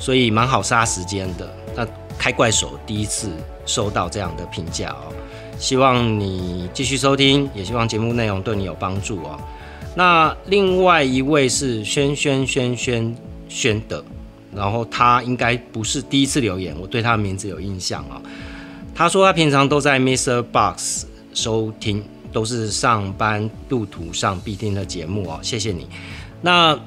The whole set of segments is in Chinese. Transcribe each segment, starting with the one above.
所以蛮好杀时间的。那开怪手第一次收到这样的评价哦，希望你继续收听，也希望节目内容对你有帮助哦。那另外一位是轩的，然后他应该不是第一次留言，我对他的名字有印象哦。他说他平常都在 Mr. Box 收听，都是上班路途上必听的节目哦，谢谢你。那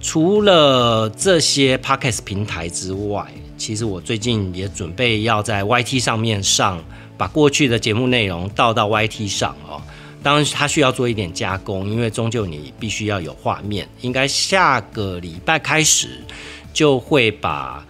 除了这些 Podcast 平台之外，其实我最近也准备要在 YT 上面上，把过去的节目内容倒到 YT 上哦。当然它需要做一点加工，因为终究你必须要有画面。应该下个礼拜开始就会把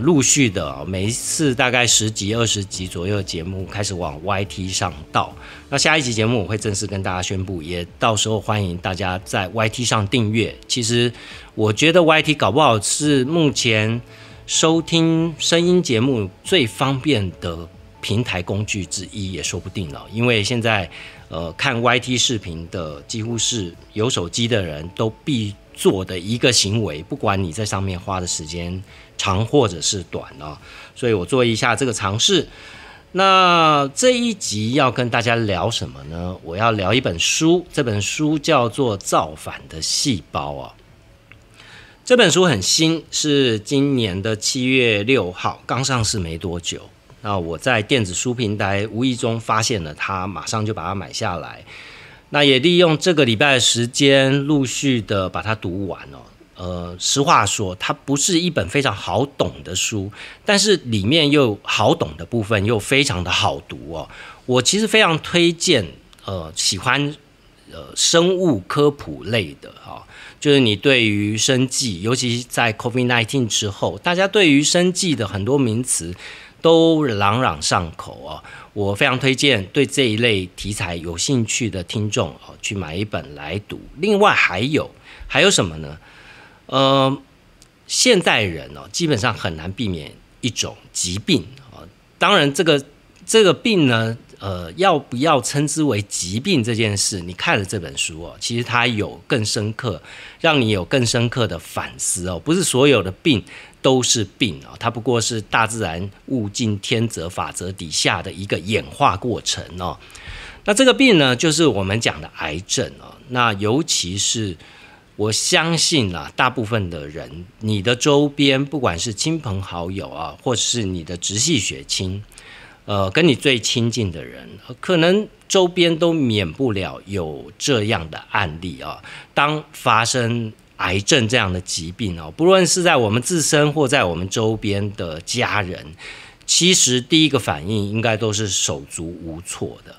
陆续的每一次大概10集、20集左右的节目开始往 YT 上倒。那下一集节目我会正式跟大家宣布，也到时候欢迎大家在 YT 上订阅。其实我觉得 YT 搞不好是目前收听声音节目最方便的平台工具之一，也说不定了。因为现在看 YT 视频的几乎是有手机的人都必做的一个行为，不管你在上面花的时间长或者是短哦，所以我做一下这个尝试。那这一集要跟大家聊什么呢？我要聊一本书，这本书叫做《造反的细胞》哦。这本书很新，是今年的7月6号刚上市没多久。那我在电子书平台无意中发现了它，马上就把它买下来。那也利用这个礼拜的时间，陆续的把它读完哦。实话说，它不是一本非常好懂的书，但是里面又好懂的部分又非常的好读哦。我其实非常推荐，喜欢生物科普类的哦，就是你对于生技，尤其在 COVID-19 之后，大家对于生技的很多名词都朗朗上口哦。我非常推荐对这一类题材有兴趣的听众哦，去买一本来读。另外还有什么呢？现代人哦，基本上很难避免一种疾病哦。当然，这个病呢，要不要称之为疾病这件事，你看了这本书哦，其实它有更深刻，让你有更深刻的反思哦。不是所有的病都是病哦，它不过是大自然物竞天择法则底下的一个演化过程哦。那这个病呢，就是我们讲的癌症哦。那尤其是我相信啊，大部分的人，你的周边不管是亲朋好友啊，或是你的直系血亲，跟你最亲近的人，可能周边都免不了有这样的案例啊。当发生癌症这样的疾病哦，不论是在我们自身或在我们周边的家人，其实第一个反应应该都是手足无措的。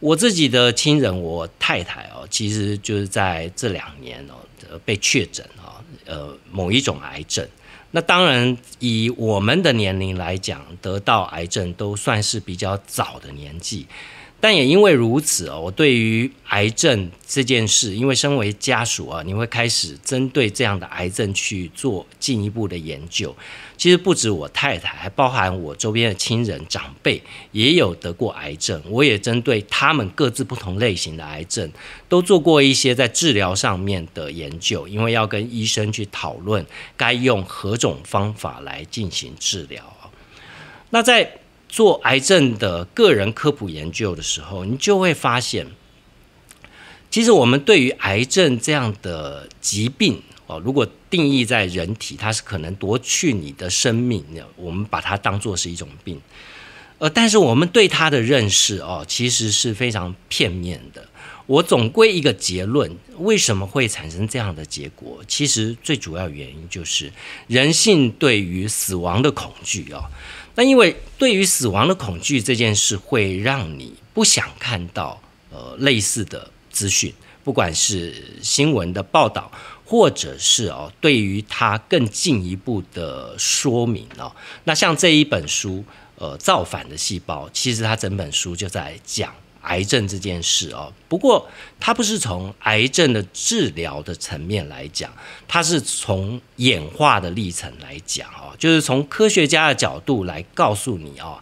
我自己的亲人，我太太哦，其实就是在这2年哦被确诊哦，某一种癌症。那当然，以我们的年龄来讲，得到癌症都算是比较早的年纪。但也因为如此哦，我对于癌症这件事，因为身为家属啊，你会开始针对这样的癌症去做进一步的研究。其实不止我太太，还包含我周边的亲人长辈也有得过癌症，我也针对他们各自不同类型的癌症都做过一些在治疗上面的研究，因为要跟医生去讨论该用何种方法来进行治疗。那在做癌症的个人科普研究的时候，你就会发现，其实我们对于癌症这样的疾病哦，如果定义在人体，它是可能夺去你的生命，我们把它当作是一种病。但是我们对它的认识哦，其实是非常片面的。我总归一个结论，为什么会产生这样的结果？其实最主要原因就是人性对于死亡的恐惧哦。那因为对于死亡的恐惧这件事，会让你不想看到类似的资讯，不管是新闻的报道，或者是对于它更进一步的说明哦。那像这一本书，造反的细胞，其实它整本书就在讲癌症这件事哦。不过它不是从癌症的治疗的层面来讲，它是从演化的历程来讲哦，就是从科学家的角度来告诉你哦。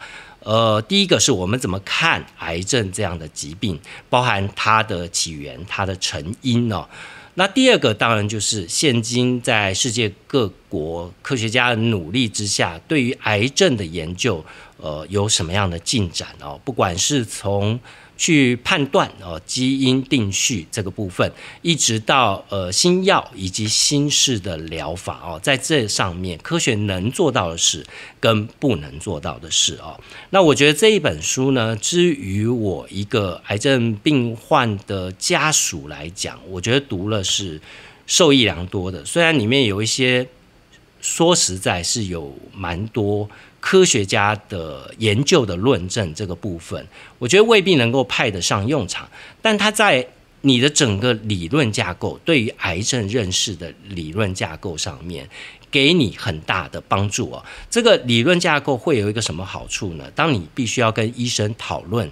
第一个是我们怎么看癌症这样的疾病，包含它的起源、它的成因哦。那第二个当然就是现今在世界各国科学家的努力之下，对于癌症的研究，有什么样的进展哦？不管是从去判断基因定序这个部分，一直到新药以及新式的疗法哦，在这上面科学能做到的事跟不能做到的事哦。那我觉得这一本书呢，至于我一个癌症病患的家属来讲，我觉得读了是受益良多的。虽然里面有一些说实在是有蛮多科学家的研究的论证这个部分，我觉得未必能够派得上用场，但它在你的整个理论架构，对于癌症认识的理论架构上面，给你很大的帮助哦。这个理论架构会有一个什么好处呢？当你必须要跟医生讨论，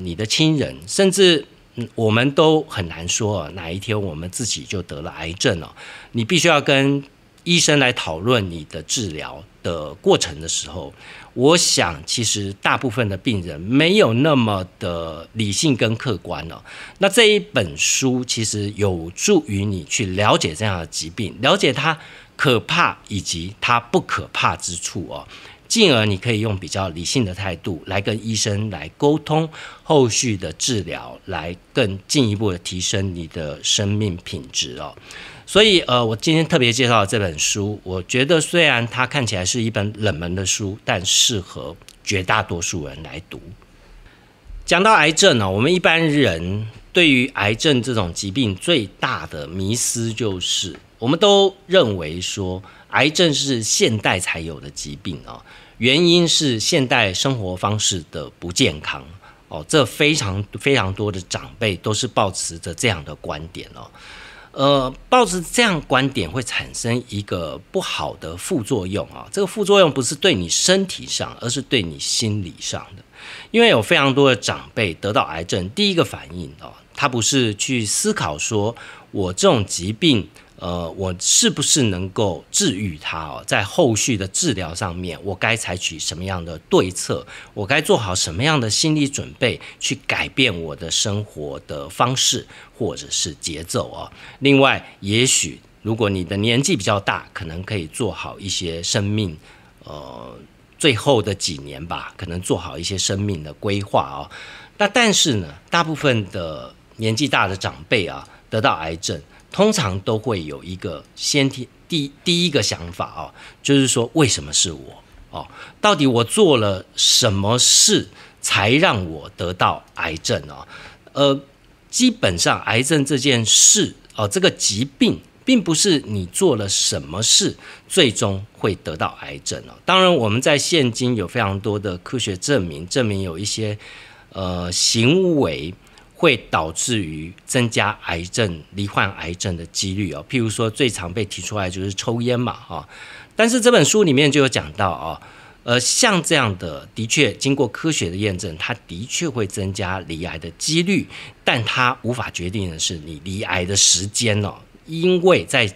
你的亲人，甚至我们都很难说哪一天我们自己就得了癌症哦。你必须要跟医生来讨论你的治疗的过程的时候，我想其实大部分的病人没有那么的理性跟客观了。那这一本书其实有助于你去了解这样的疾病，了解它可怕以及它不可怕之处哦。进而你可以用比较理性的态度来跟医生来沟通后续的治疗，来更进一步的提升你的生命品质哦。所以我今天特别介绍的这本书，我觉得虽然它看起来是一本冷门的书，但适合绝大多数人来读。讲到癌症呢，我们一般人对于癌症这种疾病最大的迷思就是，我们都认为说癌症是现代才有的疾病哦。原因是现代生活方式的不健康哦，这非常非常多的长辈都是抱持着这样的观点哦。抱持这样观点会产生一个不好的副作用啊，这个副作用不是对你身体上，而是对你心理上的。因为有非常多的长辈得到癌症，第一个反应哦，他不是去思考说我这种疾病，我是不是能够治愈它哦？在后续的治疗上面，我该采取什么样的对策？我该做好什么样的心理准备，去改变我的生活的方式或者是节奏哦。另外，也许如果你的年纪比较大，可能可以做好一些生命，最后的几年吧，可能做好一些生命的规划哦。那但是呢，大部分的年纪大的长辈啊，得到癌症，通常都会有一个先天第一个想法哦，就是说为什么是我哦？到底我做了什么事才让我得到癌症哦？基本上癌症这件事哦，这个疾病并不是你做了什么事最终会得到癌症哦。当然，我们在现今有非常多的科学证明有一些行为会导致于增加癌症、罹患癌症的几率哦。譬如说，最常被提出来就是抽烟嘛，哈。但是这本书里面就有讲到哦，像这样的确经过科学的验证，它的确会增加罹癌的几率，但它无法决定的是你罹癌的时间哦，因为在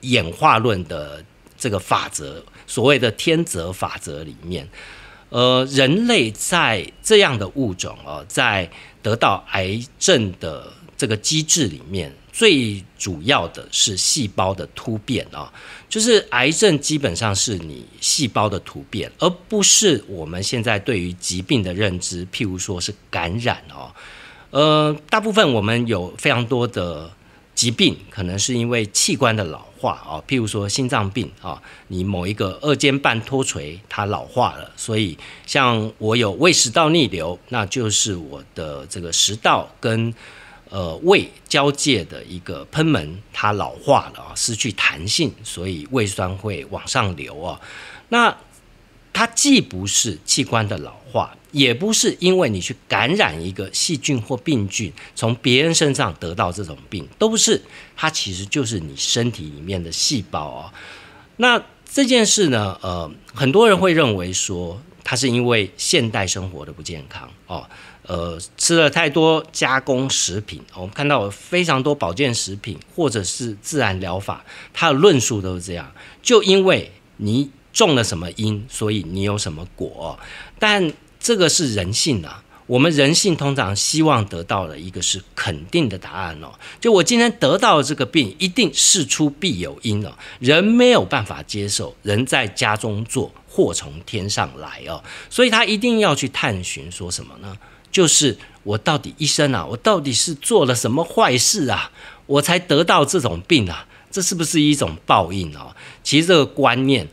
演化论的这个法则，所谓的天择法则里面，人类在这样的物种哦，在得到癌症的这个机制里面，最主要的是细胞的突变啊，就是癌症基本上是你细胞的突变，而不是我们现在对于疾病的认知，譬如说是感染哦。大部分我们有非常多的疾病，可能是因为器官的老化哦，譬如说心脏病啊，你某一个二尖瓣脱垂它老化了，所以像我有胃食道逆流，那就是我的这个食道跟胃交界的一个喷门它老化了啊，失去弹性，所以胃酸会往上流哦。那它既不是器官的老化，也不是因为你去感染一个细菌或病菌，从别人身上得到这种病，都不是，它其实就是你身体里面的细胞哦。那这件事呢，很多人会认为说，它是因为现代生活的不健康哦，吃了太多加工食品，我们看到有非常多保健食品或者是自然疗法，它的论述都是这样，就因为你种了什么因，所以你有什么果哦。但这个是人性啊，我们人性通常希望得到的一个是肯定的答案哦，就我今天得到了这个病，一定事出必有因哦，人没有办法接受，人在家中坐，祸从天上来哦，所以他一定要去探寻说什么呢？就是我到底一生啊，我到底是做了什么坏事啊，我才得到这种病啊？这是不是一种报应哦？其实这个观念，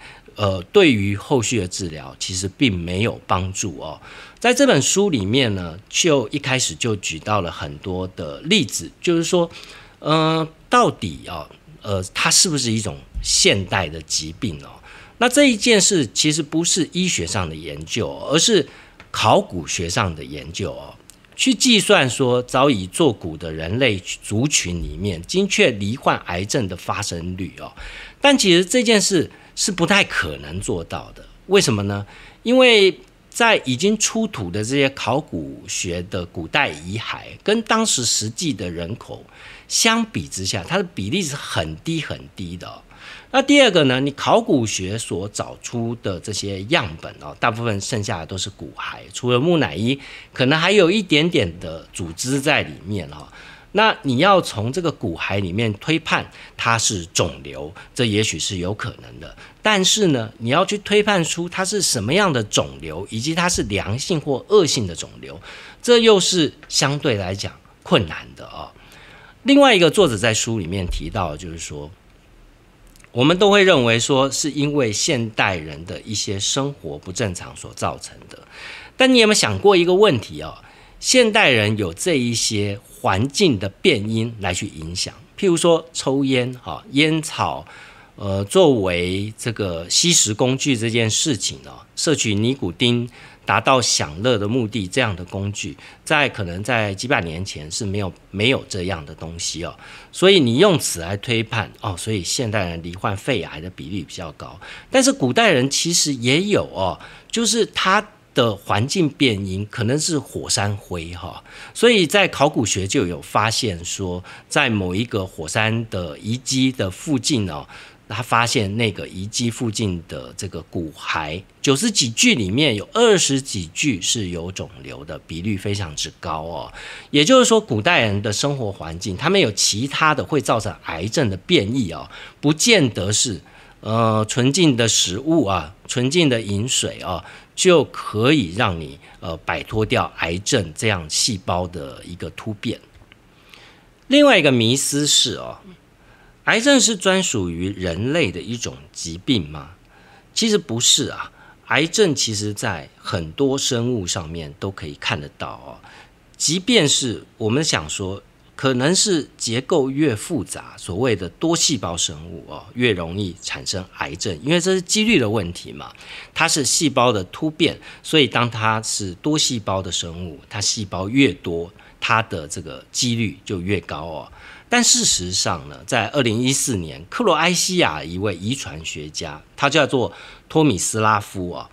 对于后续的治疗其实并没有帮助哦。在这本书里面呢，就一开始就举到了很多的例子，就是说，到底啊，它是不是一种现代的疾病哦？那这一件事其实不是医学上的研究，而是考古学上的研究哦，去计算说早已作古的人类族群里面精确罹患癌症的发生率哦。但其实这件事是不太可能做到的，为什么呢？因为在已经出土的这些考古学的古代遗骸跟当时实际的人口相比之下，它的比例是很低很低的哦。那第二个呢，你考古学所找出的这些样本哦，大部分剩下的都是骨骸，除了木乃伊，可能还有一点点的组织在里面哦。那你要从这个骨骸里面推判它是肿瘤，这也许是有可能的，但是呢，你要去推判出它是什么样的肿瘤，以及它是良性或恶性的肿瘤，这又是相对来讲困难的哦。另外一个作者在书里面提到，就是说我们都会认为说是因为现代人的一些生活不正常所造成的，但你有没有想过一个问题哦？现代人有这一些环境的变因来去影响，譬如说抽烟啊，烟草，作为这个吸食工具这件事情哦，摄取尼古丁达到享乐的目的，这样的工具，可能在几百年前是没有这样的东西哦，所以你用此来推判哦，所以现代人罹患肺癌的比例比较高，但是古代人其实也有哦，就是他的环境变因可能是火山灰哈，所以在考古学就有发现说，在某一个火山的遗迹的附近哦。他发现那个遗迹附近的这个骨骸，90几具里面有20几具是有肿瘤的，比率非常之高哦。也就是说，古代人的生活环境，他们有其他的会造成癌症的变异哦，不见得是纯净的食物啊、纯净的饮水啊，就可以让你摆脱掉癌症这样细胞的一个突变。另外一个迷思是哦。癌症是专属于人类的一种疾病吗？其实不是啊，癌症其实在很多生物上面都可以看得到哦。即便是我们想说，可能是结构越复杂，所谓的多细胞生物哦，越容易产生癌症，因为这是几率的问题嘛。它是细胞的突变，所以当它是多细胞的生物，它细胞越多，它的这个几率就越高哦。但事实上呢，在2014年，克罗埃西亚一位遗传学家，他叫做托米斯拉夫啊，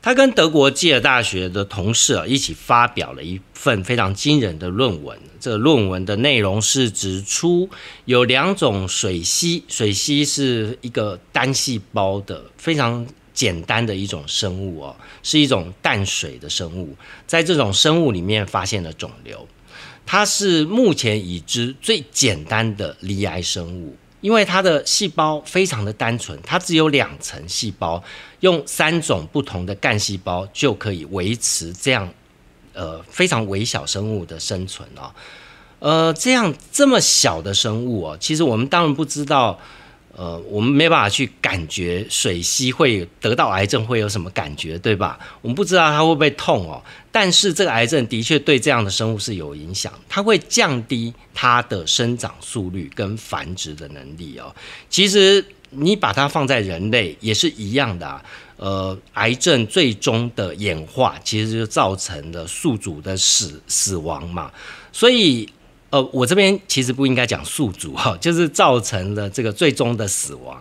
他跟德国基尔大学的同事啊一起发表了一份非常惊人的论文。这个论文的内容是指出有2种水螅，水螅是一个单细胞的非常简单的一种生物哦，是一种淡水的生物，在这种生物里面发现了肿瘤。它是目前已知最简单的罹癌生物，因为它的细胞非常的单纯，它只有2层细胞，用3种不同的干细胞就可以维持这样非常微小生物的生存哦。这么小的生物哦，其实我们当然不知道，我们没办法去感觉水螅会得到癌症会有什么感觉，对吧？我们不知道它会不会痛哦，但是这个癌症的确对这样的生物是有影响，它会降低它的生长速率跟繁殖的能力哦。其实你把它放在人类也是一样的啊，癌症最终的演化其实就造成了宿主的死亡嘛，所以我这边其实不应该讲宿主哈，就是造成了这个最终的死亡。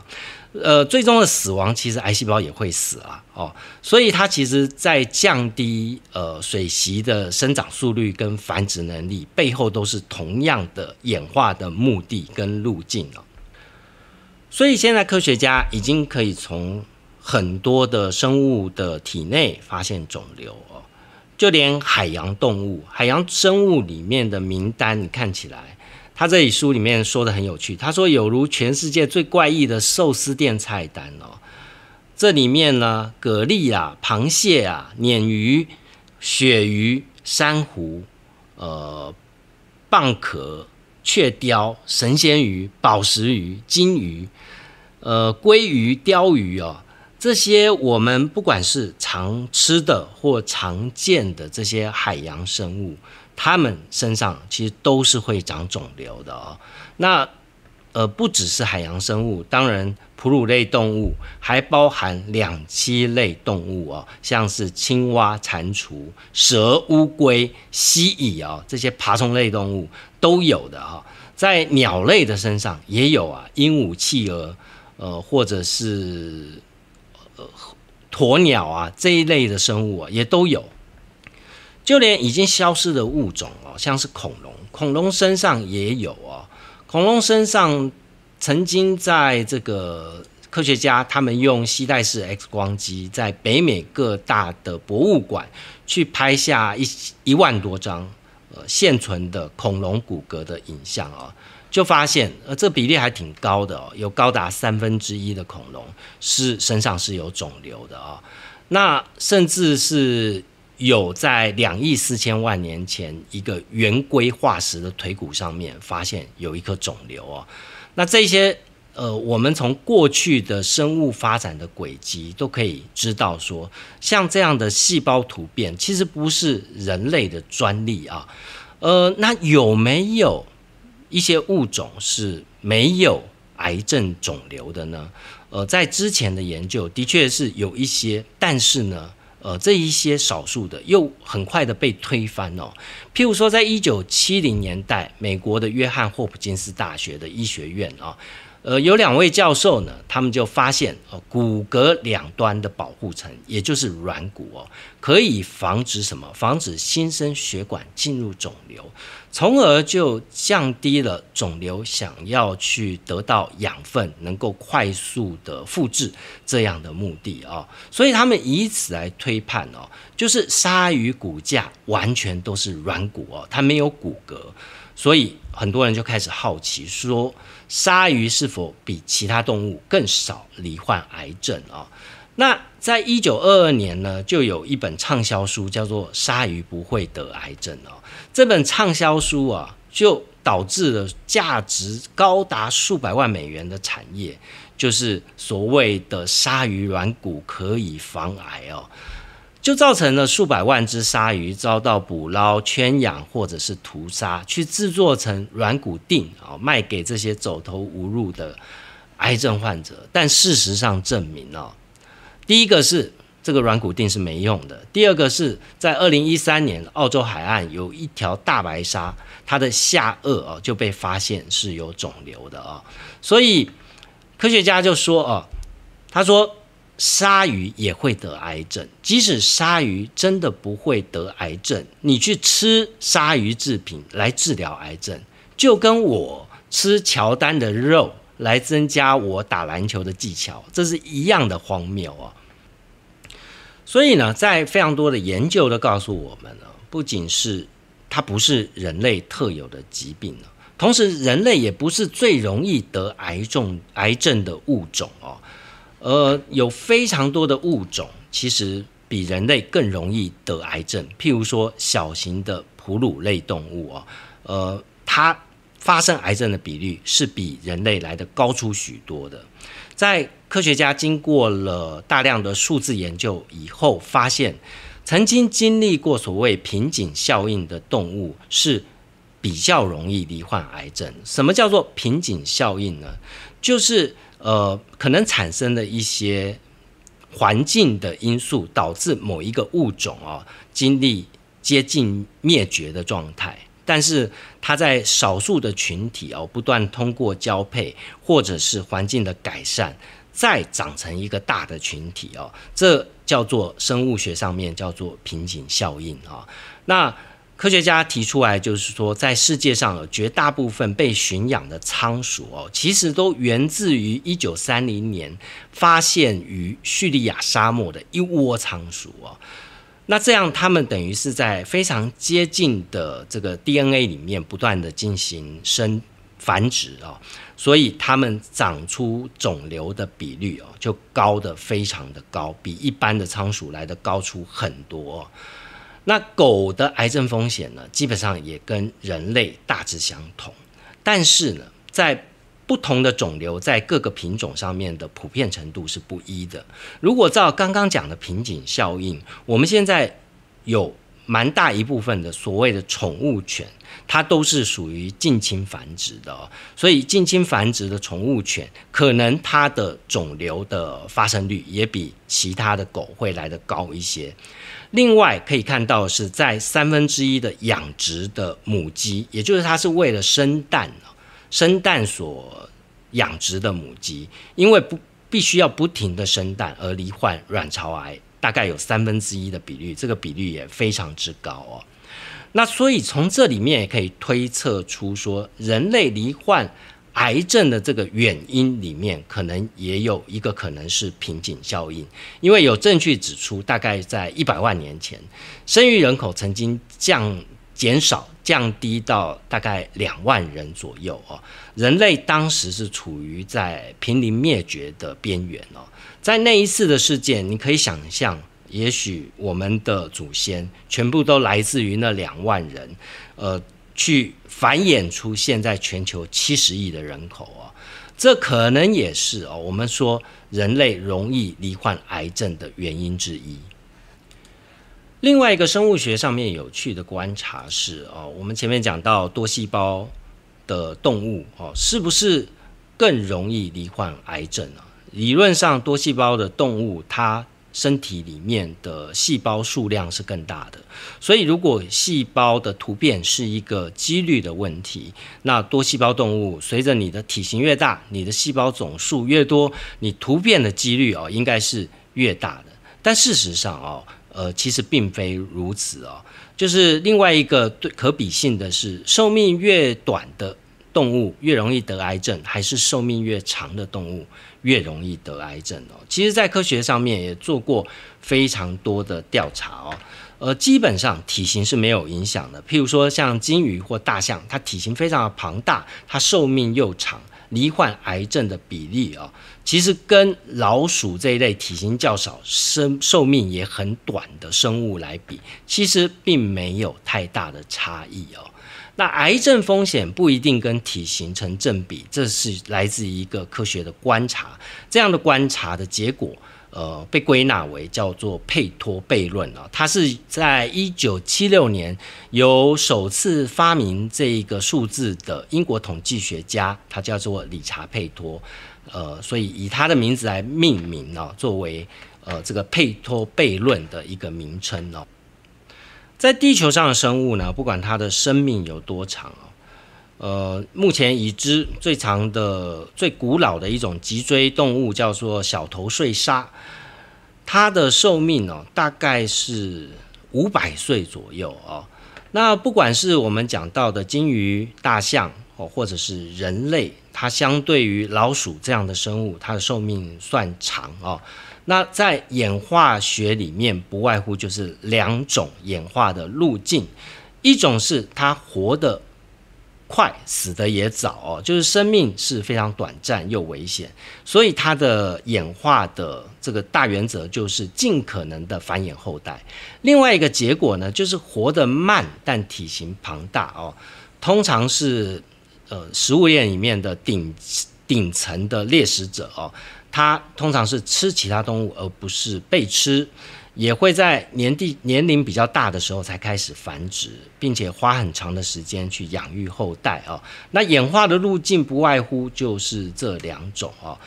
最终的死亡其实癌细胞也会死啊，哦，所以它其实在降低水螅的生长速率跟繁殖能力背后都是同样的演化的目的跟路径哦。所以现在科学家已经可以从很多的生物的体内发现肿瘤哦。就连海洋动物、海洋生物里面的名单，你看起来，他这里书里面说的很有趣。他说，有如全世界最怪异的寿司店菜单哦，这里面呢，蛤蜊啊、螃蟹啊、鲶鱼、鳕鱼、珊瑚、蚌壳、雀鲷、神仙鱼、宝石鱼、金鱼、鲑鱼、鲷鱼哦。这些我们不管是常吃的或常见的这些海洋生物，它们身上其实都是会长肿瘤的哦。那不只是海洋生物，当然哺乳类动物还包含两栖类动物哦，像是青蛙、蟾蜍、蛇、乌龟、蜥蜴哦，这些爬虫类动物都有的哦。在鸟类的身上也有啊，鹦鹉、企鹅，或者是鸵鸟啊这一类的生物啊也都有，就连已经消失的物种哦，像是恐龙身上也有哦。恐龙身上曾经在这个科学家他们用携带式 X 光机在北美各大的博物馆去拍下1万多张现存的恐龙骨骼的影像哦。就发现，这比例还挺高的哦，有高达1/3的恐龙是身上是有肿瘤的哦。那甚至是有在2.4亿年前一个圆规化石的腿骨上面发现有一颗肿瘤哦。那这些我们从过去的生物发展的轨迹都可以知道说，像这样的细胞突变其实不是人类的专利啊。那有没有一些物种是没有癌症肿瘤的呢？在之前的研究的确是有一些，但是呢，这一些少数的又很快的被推翻哦。譬如说，在1970年代，美国的约翰霍普金斯大学的医学院啊，有2位教授呢，他们就发现，骨骼两端的保护层，也就是软骨哦，可以防止什么？防止新生血管进入肿瘤。从而就降低了肿瘤想要去得到养分能够快速的复制这样的目的哦。所以他们以此来推判哦，就是鲨鱼骨架完全都是软骨哦，它没有骨骼，所以很多人就开始好奇说，鲨鱼是否比其他动物更少罹患癌症哦。那在1922年呢，就有一本畅销书叫做《鲨鱼不会得癌症》哦。这本畅销书啊，就导致了价值高达数百万美元的产业，就是所谓的鲨鱼软骨可以防癌哦，就造成了数百万只鲨鱼遭到捕捞、圈养或者是屠杀，去制作成软骨锭啊，卖给这些走投无路的癌症患者。但事实上证明哦，第一个是这个软骨锭是没用的，第二个是在2013年澳洲海岸有一条大白鲨，它的下颚啊就被发现是有肿瘤的啊，所以科学家就说啊，他说鲨鱼也会得癌症，即使鲨鱼真的不会得癌症，你去吃鲨鱼制品来治疗癌症，就跟我吃乔丹的肉来增加我打篮球的技巧，这是一样的荒谬啊。所以呢，在非常多的研究都告诉我们呢，不仅是它不是人类特有的疾病呢，同时人类也不是最容易得癌症的物种哦。有非常多的物种其实比人类更容易得癌症，譬如说小型的哺乳类动物哦，它发生癌症的比率是比人类来的高出许多的。在科学家经过了大量的数字研究以后发现，曾经经历过所谓瓶颈效应的动物是比较容易罹患癌症。什么叫做瓶颈效应呢？就是可能产生的一些环境的因素导致某一个物种啊经历接近灭绝的状态，但是它在少数的群体哦不断通过交配或者是环境的改善，再长成一个大的群体哦，这叫做生物学上面叫做瓶颈效应啊。那科学家提出来，就是说，在世界上有绝大部分被驯养的仓鼠哦，其实都源自于1930年发现于叙利亚沙漠的一窝仓鼠哦。那这样，它们等于是在非常接近的这个 DNA 里面不断的进行繁殖哦，所以它们长出肿瘤的比率哦，就高的非常的高，比一般的仓鼠来的高出很多哦。那狗的癌症风险呢，基本上也跟人类大致相同，但是呢，在不同的肿瘤在各个品种上面的普遍程度是不一的。如果照刚刚讲的瓶颈效应，我们现在有蛮大一部分的所谓的宠物犬，它都是属于近亲繁殖的哦，所以近亲繁殖的宠物犬，可能它的肿瘤的发生率也比其他的狗会来得高一些。另外可以看到是在1/3的养殖的母鸡，也就是它是为了生蛋所养殖的母鸡，因为必须要不停的生蛋而罹患卵巢癌，大概有1/3的比率，这个比率也非常之高哦。那所以从这里面也可以推测出说，人类罹患癌症的这个原因里面，可能也有一个可能是瓶颈效应，因为有证据指出，大概在100万年前，生育人口曾经减低到大概2万人左右哦。人类当时是处于在濒临灭绝的边缘哦。在那一次的事件，你可以想象，也许我们的祖先全部都来自于那2万人，去繁衍出现在全球70亿的人口哦，这可能也是哦，我们说人类容易罹患癌症的原因之一。另外一个生物学上面有趣的观察是哦，我们前面讲到多细胞的动物哦，是不是更容易罹患癌症啊？理论上，多细胞的动物它身体里面的细胞数量是更大的，所以如果细胞的突变是一个几率的问题，那多细胞动物随着你的体型越大，你的细胞总数越多，你突变的几率哦应该是越大的。但事实上哦，其实并非如此哦。就是另外一个可比性的是，寿命越短的动物越容易得癌症，还是寿命越长的动物越容易得癌症哦？其实在科学上面也做过非常多的调查哦，基本上体型是没有影响的。譬如说像鲸鱼或大象，它体型非常的庞大，它寿命又长，罹患癌症的比例哦，其实跟老鼠这一类体型较少、寿命也很短的生物来比，其实并没有太大的差异哦。那癌症风险不一定跟体型成正比，这是来自一个科学的观察。这样的观察的结果，被归纳为叫做佩托悖论啊。它是在1976年由首次发明这一个数字的英国统计学家，他叫做理查佩托，所以以他的名字来命名啊，作为这个佩托悖论的一个名称哦。在地球上的生物呢，不管它的生命有多长哦，目前已知最长的、最古老的一种脊椎动物叫做小头睡鲨，它的寿命哦大概是500岁左右哦。那不管是我们讲到的鲸鱼、大象哦，或者是人类，它相对于老鼠这样的生物，它的寿命算长哦。那在演化学里面，不外乎就是两种演化的路径，一种是它活得快，死得也早哦，就是生命是非常短暂又危险，所以它的演化的这个大原则就是尽可能的繁衍后代。另外一个结果呢，就是活得慢但体型庞大哦，通常是食物链里面的顶层的猎食者哦。它通常是吃其他动物，而不是被吃，也会在年龄比较大的时候才开始繁殖，并且花很长的时间去养育后代哦。那演化的路径不外乎就是这两种哦。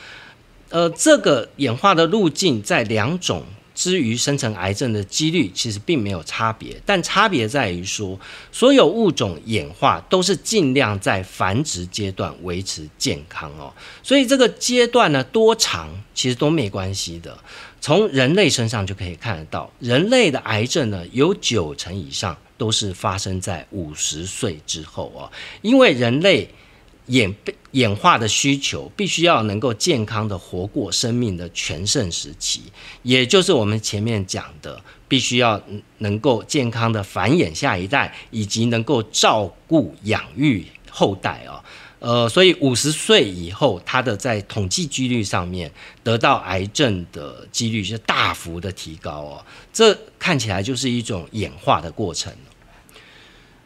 这个演化的路径在两种之于生成癌症的几率其实并没有差别，但差别在于说，所有物种演化都是尽量在繁殖阶段维持健康哦，所以这个阶段呢多长其实都没关系的。从人类身上就可以看得到，人类的癌症呢有90%以上都是发生在50岁之后哦，因为人类演化的需求必须要能够健康的活过生命的全盛时期，也就是我们前面讲的必须要能够健康的繁衍下一代，以及能够照顾养育后代哦。所以50岁以后，它的在统计几率上面得到癌症的几率就大幅的提高哦。这看起来就是一种演化的过程。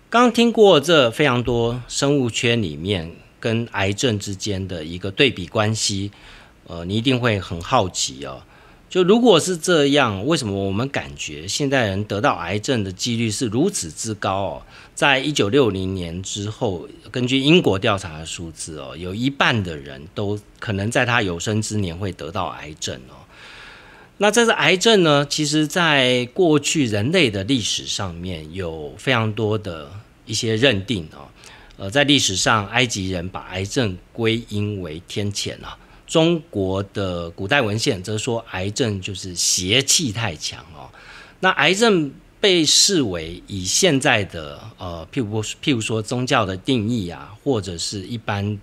刚听过这非常多生物圈里面跟癌症之间的一个对比关系，你一定会很好奇哦。就如果是这样，为什么我们感觉现代人得到癌症的几率是如此之高哦？在1960年之后，根据英国调查的数字哦，有1半的人都可能在他有生之年会得到癌症哦。那这个癌症呢，其实在过去人类的历史上面有非常多的一些认定哦。在历史上，埃及人把癌症归因为天谴啊。中国的古代文献则说，癌症就是邪气太强哦。那癌症被视为以现在的譬如说宗教的定义啊，或者是一般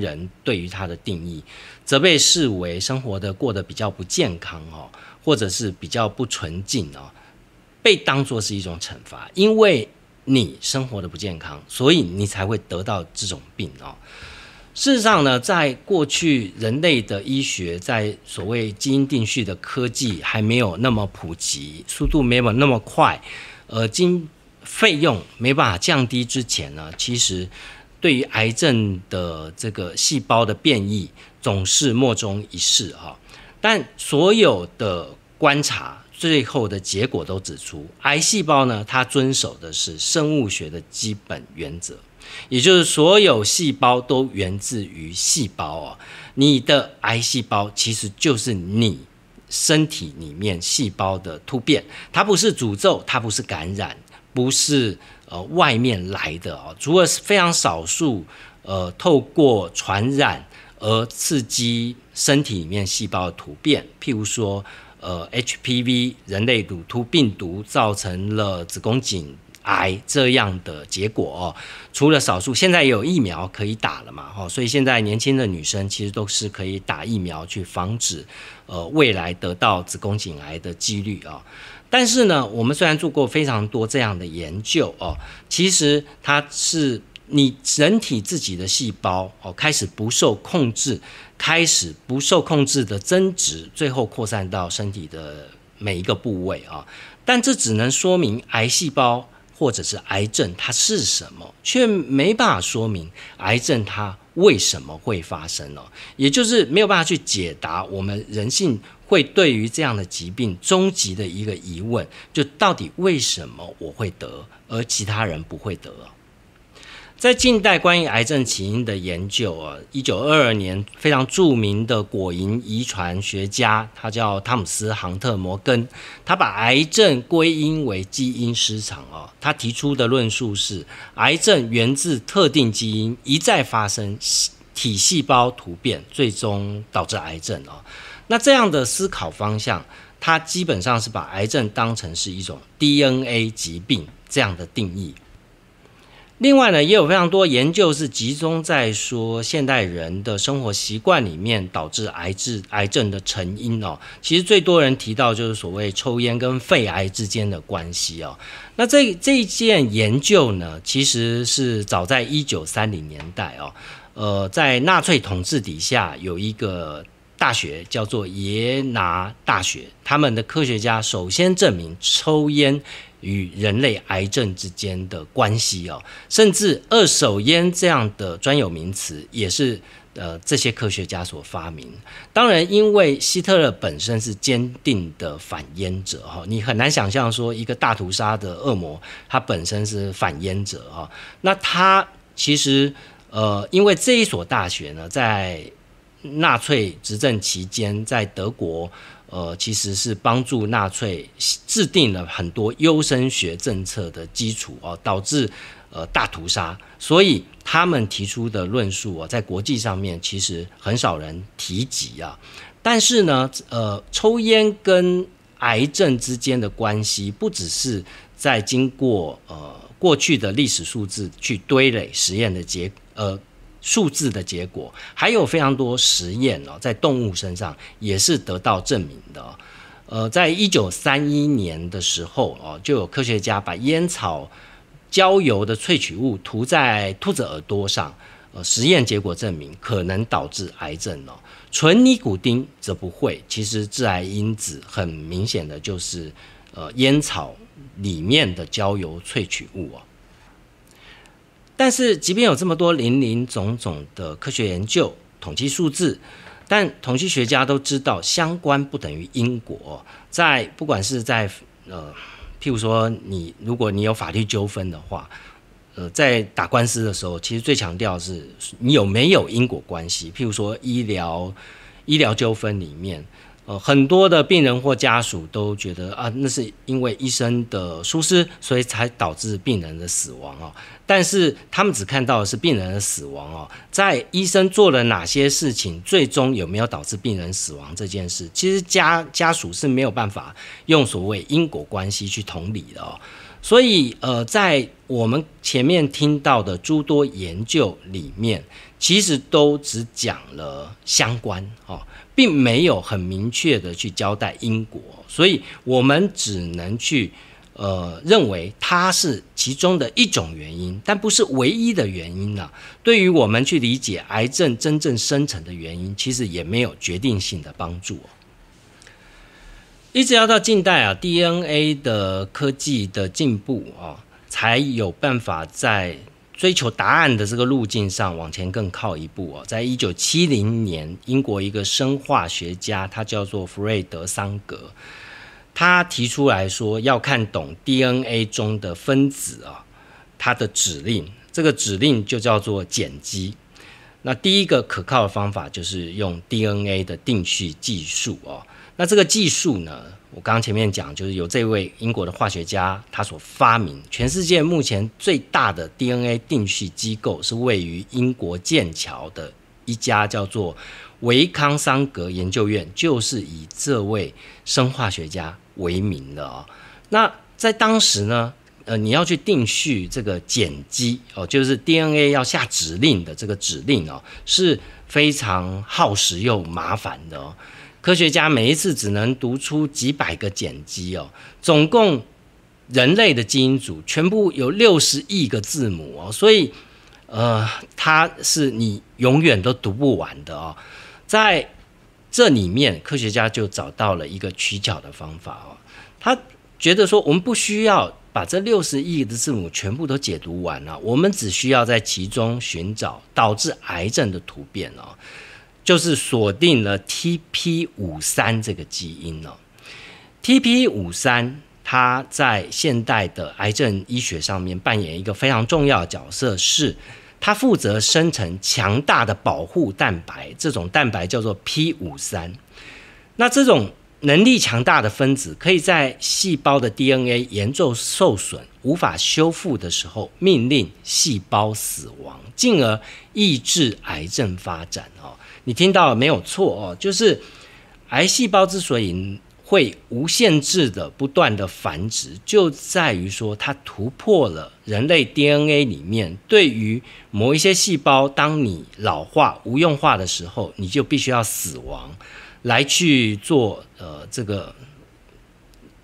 人对于它的定义，则被视为生活的过得比较不健康哦，或者是比较不纯净哦，被当作是一种惩罚，因为你生活的不健康，所以你才会得到这种病哦。事实上呢，在过去人类的医学在所谓基因定序的科技还没有那么普及，速度没有那么快，经费用没办法降低之前呢，其实对于癌症的这个细胞的变异总是莫衷一是哈。但所有的观察最后的结果都指出，癌细胞呢，它遵守的是生物学的基本原则，也就是所有细胞都源自于细胞哦。你的癌细胞其实就是你身体里面细胞的突变，它不是诅咒，它不是感染，不是外面来的哦。除了非常少数透过传染而刺激身体里面细胞的突变，譬如说HPV 人类乳突病毒造成了子宫颈癌这样的结果哦，除了少数，现在也有疫苗可以打了嘛，所以现在年轻的女生其实都是可以打疫苗去防止未来得到子宫颈癌的几率哦。但是呢，我们虽然做过非常多这样的研究哦，其实它是你人体自己的细胞哦，开始不受控制的增殖，最后扩散到身体的每一个部位啊。但这只能说明癌细胞或者是癌症它是什么，却没办法说明癌症它为什么会发生哦。也就是没有办法去解答我们人性会对于这样的疾病终极的一个疑问，就到底为什么我会得，而其他人不会得哦。在近代关于癌症起因的研究啊，1922年非常著名的果蝇遗传学家，他叫汤姆斯·杭特摩根，他把癌症归因为基因失常哦。他提出的论述是，癌症源自特定基因一再发生体细胞突变，最终导致癌症哦。那这样的思考方向，他基本上是把癌症当成是一种 DNA 疾病这样的定义。另外呢，也有非常多研究是集中在说现代人的生活习惯里面导致癌症的成因哦。其实最多人提到就是所谓抽烟跟肺癌之间的关系哦。那这一件研究呢，其实是早在1930年代哦，在纳粹统治底下有一个大学叫做耶拿大学，他们的科学家首先证明抽烟与人类癌症之间的关系哦，甚至二手烟这样的专有名词也是这些科学家所发明。当然，因为希特勒本身是坚定的反烟者哈，你很难想象说一个大屠杀的恶魔，他本身是反烟者哈。那他其实因为这一所大学呢，在纳粹执政期间，在德国其实是帮助纳粹制定了很多优生学政策的基础哦，导致大屠杀，所以他们提出的论述哦，在国际上面其实很少人提及啊。但是呢，抽烟跟癌症之间的关系，不只是在经过过去的历史数字去堆垒实验的数字的结果，还有非常多实验哦，在动物身上也是得到证明的哦。在1931年的时候哦，就有科学家把烟草焦油的萃取物涂在兔子耳朵上，实验结果证明可能导致癌症哦。纯尼古丁则不会，其实致癌因子很明显的就是烟草里面的焦油萃取物哦。但是即便有这么多林林总总的科学研究统计数字，但统计学家都知道相关不等于因果，在不管是在譬如说如果你有法律纠纷的话，在打官司的时候其实最强调是你有没有因果关系。譬如说医疗纠纷里面，很多的病人或家属都觉得啊，那是因为医生的疏失，所以才导致病人的死亡哦。但是他们只看到的是病人的死亡哦，在医生做了哪些事情，最终有没有导致病人死亡这件事，其实家属是没有办法用所谓因果关系去同理的哦。所以在我们前面听到的诸多研究里面，其实都只讲了相关哦，并没有很明确的去交代因果，所以我们只能去认为它是其中的一种原因，但不是唯一的原因啊。对于我们去理解癌症真正深层的原因，其实也没有决定性的帮助哦。一直要到近代啊 ，DNA 的科技的进步啊，才有办法在追求答案的这个路径上往前更靠一步哦。在1970年，英国一个生化学家，他叫做弗瑞德桑格，他提出来说要看懂 DNA 中的分子啊，它的指令，这个指令就叫做碱基。那第一个可靠的方法就是用 DNA 的定序技术哦。那这个技术呢，我刚刚前面讲，就是由这位英国的化学家他所发明。全世界目前最大的 DNA 定序机构是位于英国剑桥的一家叫做维康桑格研究院，就是以这位生化学家为名的哦。那在当时呢，你要去定序这个碱基哦，就是 DNA 要下指令的这个指令哦，是非常耗时又麻烦的哦。科学家每一次只能读出几百个碱基哦，总共人类的基因组全部有60亿个字母哦，所以它是你永远都读不完的哦。在这里面，科学家就找到了一个取巧的方法哦，他觉得说我们不需要把这60亿的字母全部都解读完了，我们只需要在其中寻找导致癌症的突变哦。就是锁定了 TP53 这个基因哦。TP53 它在现代的癌症医学上面扮演一个非常重要的角色，是它负责生成强大的保护蛋白，这种蛋白叫做 P53。那这种能力强大的分子可以在细胞的 DNA 严重受损无法修复的时候命令细胞死亡，进而抑制癌症发展哦。你听到没有错哦，就是癌细胞之所以会无限制的不断的繁殖，就在于说它突破了人类 DNA 里面对于某一些细胞，当你老化无用化的时候，你就必须要死亡来去做这个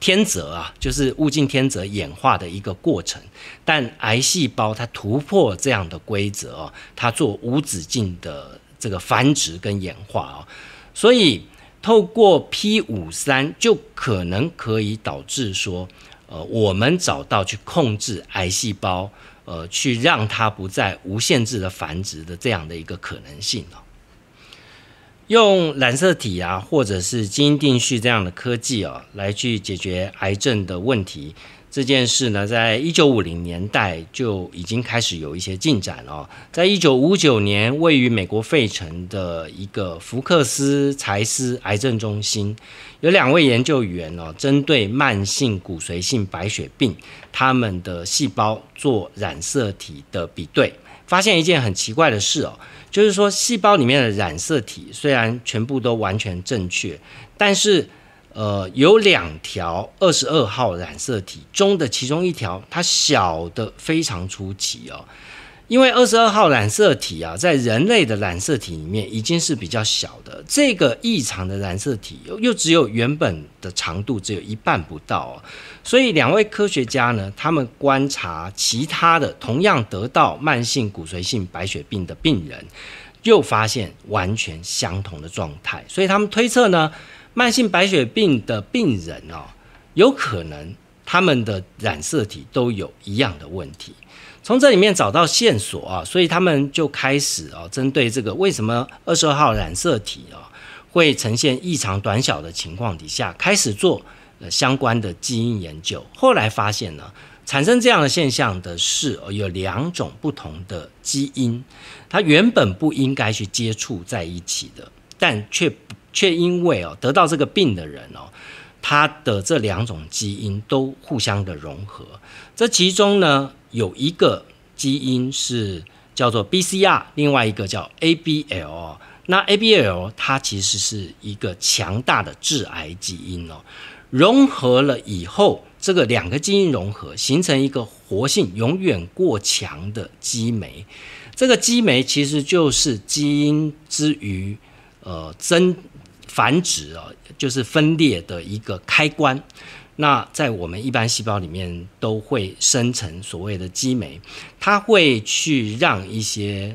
天择啊，就是物竞天择演化的一个过程。但癌细胞它突破这样的规则哦，它做无止境的这个繁殖跟演化哦，所以透过 P53 就可能可以导致说，我们找到去控制癌细胞，去让它不再无限制的繁殖的这样的一个可能性哦。用染色体啊，或者是基因定序这样的科技啊，来去解决癌症的问题。 这件事呢，在1950年代就已经开始有一些进展哦。在1959年，位于美国费城的一个福克斯柴斯癌症中心，有2位研究员哦，针对慢性骨髓性白血病他们的细胞做染色体的比对，发现一件很奇怪的事哦，就是说细胞里面的染色体虽然全部都完全正确，但是 有2条22号染色体中的其中一条，它小的非常出奇哦。因为22号染色体啊，在人类的染色体里面已经是比较小的，这个异常的染色体又只有原本的长度只有一半不到哦。所以2位科学家呢，他们观察其他的同样得到慢性骨髓性白血病的病人，又发现完全相同的状态，所以他们推测呢。 慢性白血病的病人哦，有可能他们的染色体都有一样的问题，从这里面找到线索啊，所以他们就开始哦，针对这个为什么22号染色体哦会呈现异常短小的情况底下，开始做相关的基因研究。后来发现呢，产生这样的现象的是有2种不同的基因，它原本不应该去接触在一起的，但却因为哦得到这个病的人哦，他的这2种基因都互相的融合。这其中呢有一个基因是叫做 BCR， 另外一个叫 ABL 哦。那 ABL 它其实是一个强大的致癌基因哦，融合了以后，这个2个基因融合形成一个活性永远过强的激酶。这个激酶其实就是基因之于繁殖啊，就是分裂的一个开关。那在我们一般细胞里面都会生成所谓的激酶，它会去让一些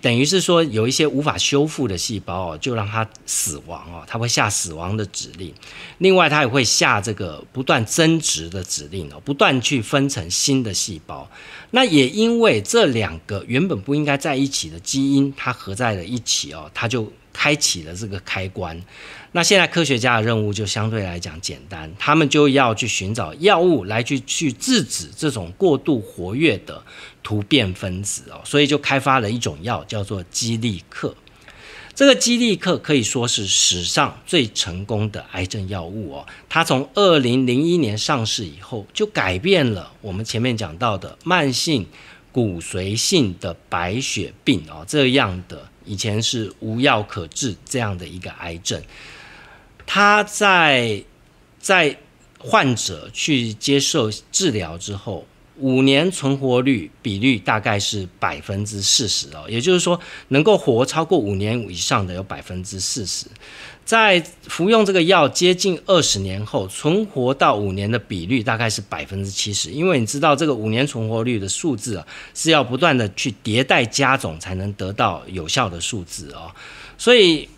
等于是说有一些无法修复的细胞哦，就让它死亡哦，它会下死亡的指令。另外，它也会下这个不断增殖的指令哦，不断去分成新的细胞。那也因为这2个原本不应该在一起的基因，它合在了一起哦，它就开启了这个开关。那现在科学家的任务就相对来讲简单，他们就要去寻找药物来去制止这种过度活跃的突变分子哦，所以就开发了一种药叫做基利克。这个基利克可以说是史上最成功的癌症药物哦。它从2001年上市以后，就改变了我们前面讲到的慢性骨髓性的白血病哦这样的以前是无药可治这样的一个癌症。它在患者去接受治疗之后。 5年存活率比率大概是40%哦，也就是说，能够活超过5年以上的有40%，在服用这个药接近20年后，存活到5年的比率大概是70%，因为你知道这个5年存活率的数字啊，是要不断的去迭代加总才能得到有效的数字哦。所以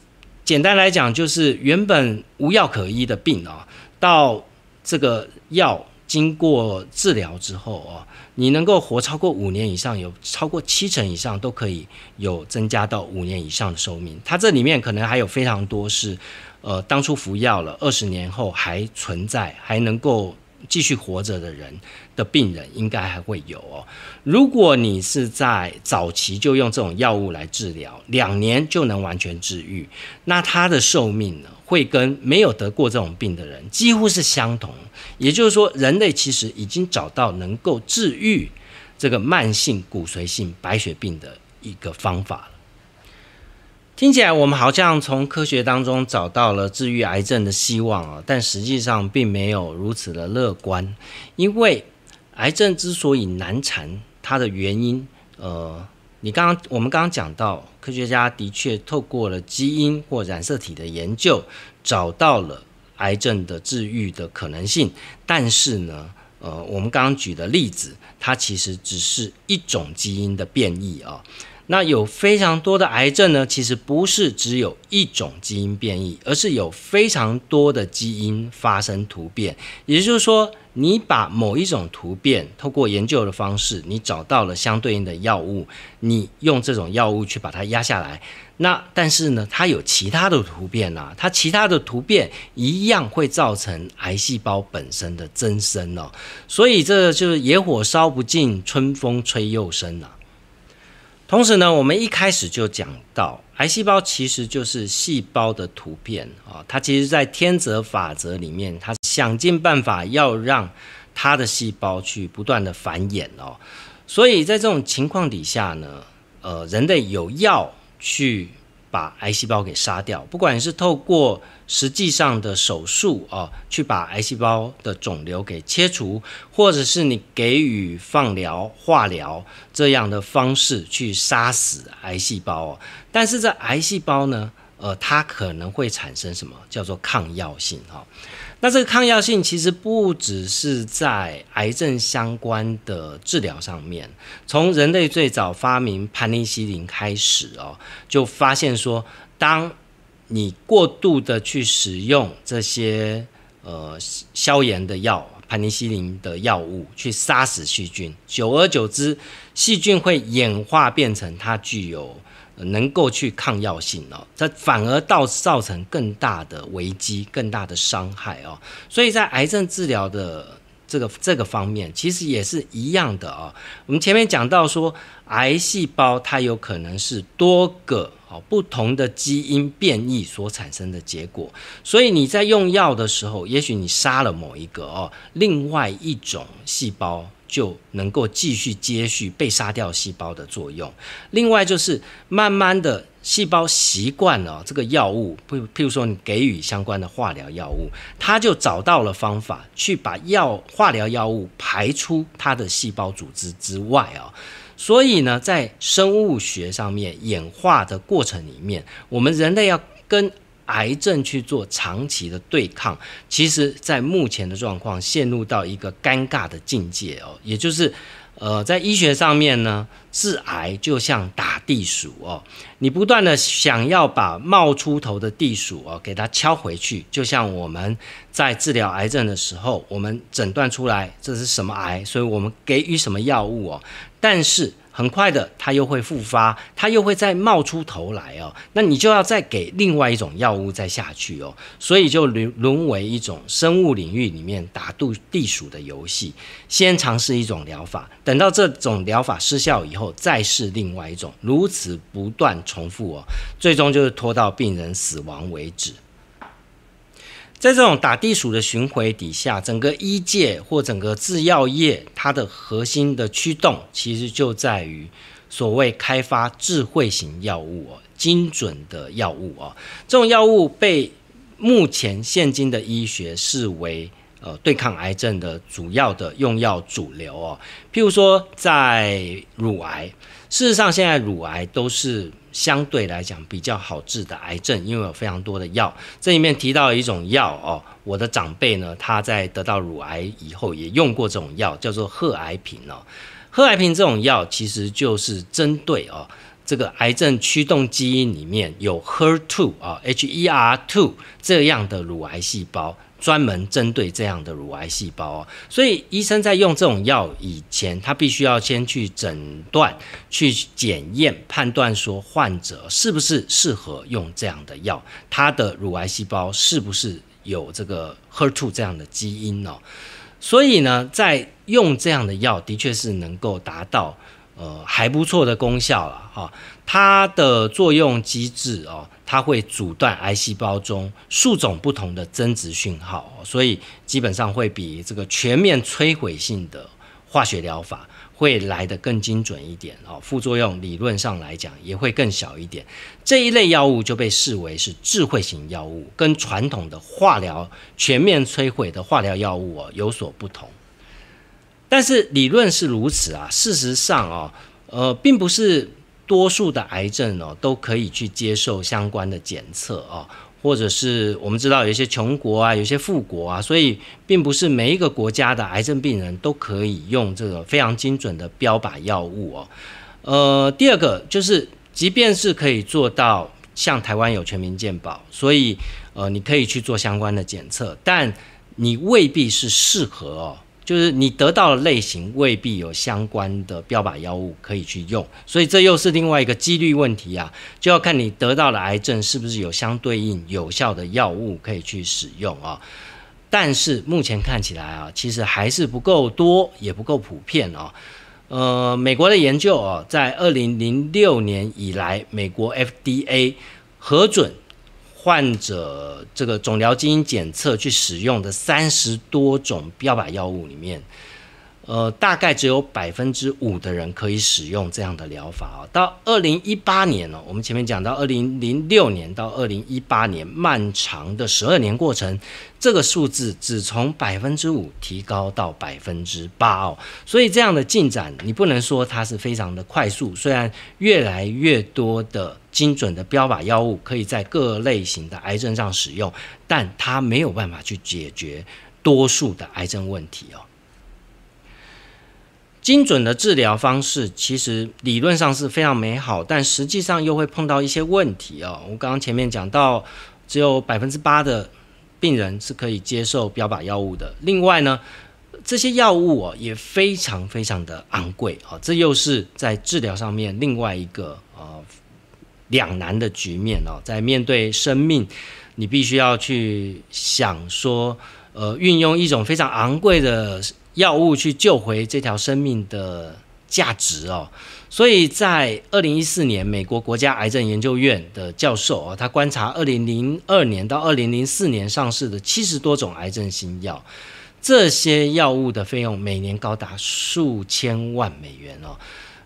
简单来讲，就是原本无药可医的病啊，到这个药。 经过治疗之后哦，你能够活超过5年以上，有超过70%以上都可以有增加到5年以上的寿命。它这里面可能还有非常多是，当初服药了20年后还存在，还能够继续活着的人的病人应该还会有哦。如果你是在早期就用这种药物来治疗，2年就能完全治愈，那它的寿命呢？ 会跟没有得过这种病的人几乎是相同，也就是说，人类其实已经找到能够治愈这个慢性骨髓性白血病的一个方法了。听起来我们好像从科学当中找到了治愈癌症的希望啊，但实际上并没有如此的乐观，因为癌症之所以难缠，它的原因，我们刚刚讲到，科学家的确透过了基因或染色体的研究，找到了癌症的治愈的可能性。但是呢，我们刚刚举的例子，它其实只是一种基因的变异啊。那有非常多的癌症呢，其实不是只有一种基因变异，而是有非常多的基因发生突变。也就是说，你把某一种突变，透过研究的方式，你找到了相对应的药物，你用这种药物去把它压下来。那但是呢，它有其他的突变啊，它其他的突变一样会造成癌细胞本身的增生哦。所以这就是野火烧不尽，春风吹又生啊。同时呢，我们一开始就讲到，癌细胞其实就是细胞的突变啊，它其实在天择法则里面，它想尽办法要让它的细胞去不断的繁衍哦。所以在这种情况底下呢，人类有药去把癌细胞给杀掉，不管是透过实际上的手术啊，去把癌细胞的肿瘤给切除，或者是你给予放疗、化疗这样的方式去杀死癌细胞哦。但是这癌细胞呢，它可能会产生什么叫做抗药性哈、哦？那这个抗药性其实不只是在癌症相关的治疗上面，从人类最早发明盘尼西林开始哦，就发现说，当你过度的去使用这些消炎的药，盘尼西林的药物去杀死细菌，久而久之，细菌会演化变成它具有能够去抗药性哦，它反而造成更大的危机、更大的伤害哦。所以在癌症治疗的这个方面，其实也是一样的哦。我们前面讲到说，癌细胞它有可能是多个不同的基因变异所产生的结果，所以你在用药的时候，也许你杀了某一个哦，另外一种细胞就能够继续接续被杀掉细胞的作用。另外就是慢慢的细胞习惯了这个药物，譬如说你给予相关的化疗药物，它就找到了方法去把化疗药物排出它的细胞组织之外哦。所以呢，在生物学上面演化的过程里面，我们人类要跟癌症去做长期的对抗，其实在目前的状况陷入到一个尴尬的境界哦，也就是在医学上面呢，治癌就像打地鼠哦，你不断的想要把冒出头的地鼠哦给它敲回去，就像我们在治疗癌症的时候，我们诊断出来这是什么癌，所以我们给予什么药物哦，但是很快的它又会复发，它又会再冒出头来哦，那你就要再给另外一种药物再下去哦，所以就沦为一种生物领域里面打地鼠的游戏，先尝试一种疗法，等到这种疗法失效以后，再试另外一种，如此不断重复哦，最终就是拖到病人死亡为止。在这种打地鼠的巡回底下，整个医界或整个制药业，它的核心的驱动其实就在于所谓开发智慧型药物哦，精准的药物哦，这种药物被目前现今的医学视为对抗癌症的主要的用药主流哦。譬如说在乳癌，事实上现在乳癌都是相对来讲比较好治的癌症，因为有非常多的药。这里面提到一种药哦，我的长辈呢，他在得到乳癌以后也用过这种药，叫做賀癌平哦。賀癌平这种药其实就是针对哦这个癌症驱动基因里面有 HER2 啊 HER2 这样的乳癌细胞，专门针对这样的乳癌细胞哦，所以医生在用这种药以前，他必须要先去诊断、去检验、判断说患者是不是适合用这样的药，他的乳癌细胞是不是有这个 HER2 这样的基因哦。所以呢，在用这样的药的确是能够达到还不错的功效了哈，它的作用机制哦，它会阻断癌细胞中数种不同的增殖讯号哦，所以基本上会比这个全面摧毁性的化学疗法会来得更精准一点哦，副作用理论上来讲也会更小一点。这一类药物就被视为是智慧型药物，跟传统的化疗全面摧毁的化疗药物哦有所不同。但是理论是如此啊，事实上哦，并不是多数的癌症哦都可以去接受相关的检测哦，或者是我们知道有一些穷国啊，有些富国啊，所以并不是每一个国家的癌症病人都可以用这个非常精准的标靶药物哦。第二个就是，即便是可以做到像台湾有全民健保，所以你可以去做相关的检测，但你未必是适合哦。就是你得到的类型未必有相关的标靶药物可以去用，所以这又是另外一个几率问题啊，就要看你得到的癌症是不是有相对应有效的药物可以去使用啊。但是目前看起来啊，其实还是不够多，也不够普遍啊。美国的研究啊，在2006年以来，美国 FDA 核准患者这个肿瘤基因检测去使用的30多种标靶药物里面，大概只有5%的人可以使用这样的疗法啊。到2018年哦，我们前面讲到2006年到2018年漫长的12年过程，这个数字只从5%提高到8%哦。所以这样的进展，你不能说它是非常的快速，虽然越来越多的精准的标靶药物可以在各类型的癌症上使用，但它没有办法去解决多数的癌症问题哦。精准的治疗方式其实理论上是非常美好，但实际上又会碰到一些问题哦。我刚刚前面讲到，只有8%的病人是可以接受标靶药物的。另外呢，这些药物哦也非常非常的昂贵哦，这又是在治疗上面另外一个两难的局面哦。在面对生命，你必须要去想说，运用一种非常昂贵的药物去救回这条生命的价值哦。所以在2014年，美国国家癌症研究院的教授啊，他观察2002年到2004年上市的70多种癌症新药，这些药物的费用每年高达数千万美元哦。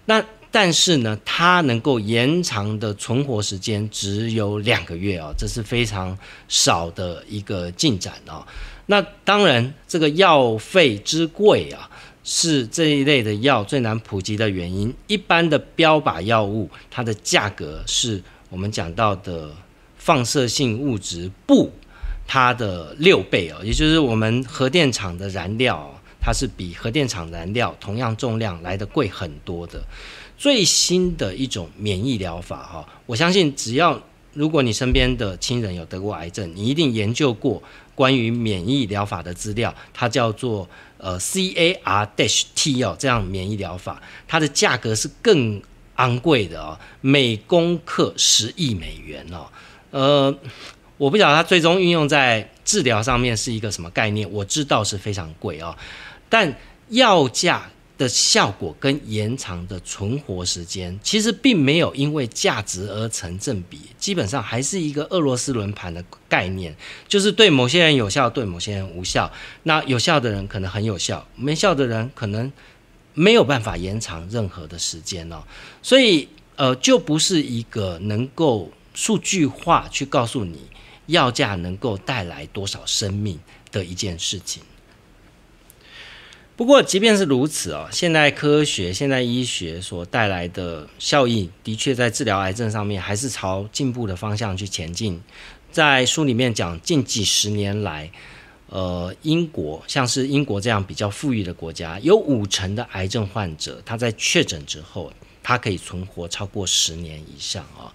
那但是呢，它能够延长的存活时间只有2个月哦，这是非常少的一个进展哦。那当然，这个药费之贵啊，是这一类的药最难普及的原因。一般的标靶药物，它的价格是我们讲到的放射性物质布它的6倍哦，也就是我们核电厂的燃料哦，它是比核电厂燃料同样重量来得贵很多的。最新的一种免疫疗法哈，我相信如果你身边的亲人有得过癌症，你一定研究过关于免疫疗法的资料，它叫做CAR-T 哦，这样免疫疗法，它的价格是更昂贵的哦，每公克10亿美元哦。我不晓得它最终运用在治疗上面是一个什么概念，我知道是非常贵哦，但药价的效果跟延长的存活时间其实并没有因为价值而成正比，基本上还是一个俄罗斯轮盘的概念，就是对某些人有效，对某些人无效。那有效的人可能很有效，没效的人可能没有办法延长任何的时间哦。所以就不是一个能够数据化去告诉你药价能够带来多少生命的一件事情。不过，即便是如此哦，现代科学、现代医学所带来的效益，的确在治疗癌症上面还是朝进步的方向去前进。在书里面讲，近几十年来，像是英国这样比较富裕的国家，有50%的癌症患者，他在确诊之后，他可以存活超过10年以上哦。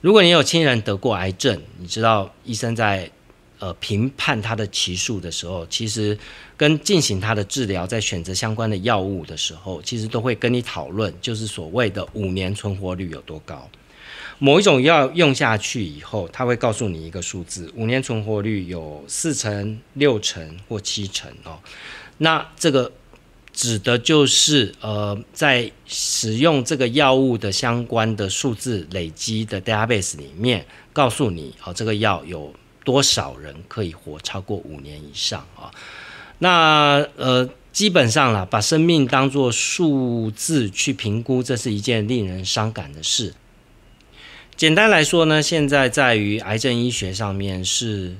如果你有亲人得过癌症，你知道医生在评判他的期数的时候，其实跟进行他的治疗，在选择相关的药物的时候，其实都会跟你讨论，就是所谓的5年存活率有多高。某一种药用下去以后，他会告诉你一个数字，5年存活率有4成、6成或7成哦。那这个指的就是在使用这个药物的相关的数字累积的 database 里面，告诉你哦，这个药有多少人可以活超过5年以上啊？那基本上啦，把生命当作数字去评估，这是一件令人伤感的事。简单来说呢，现在在于癌症医学上面是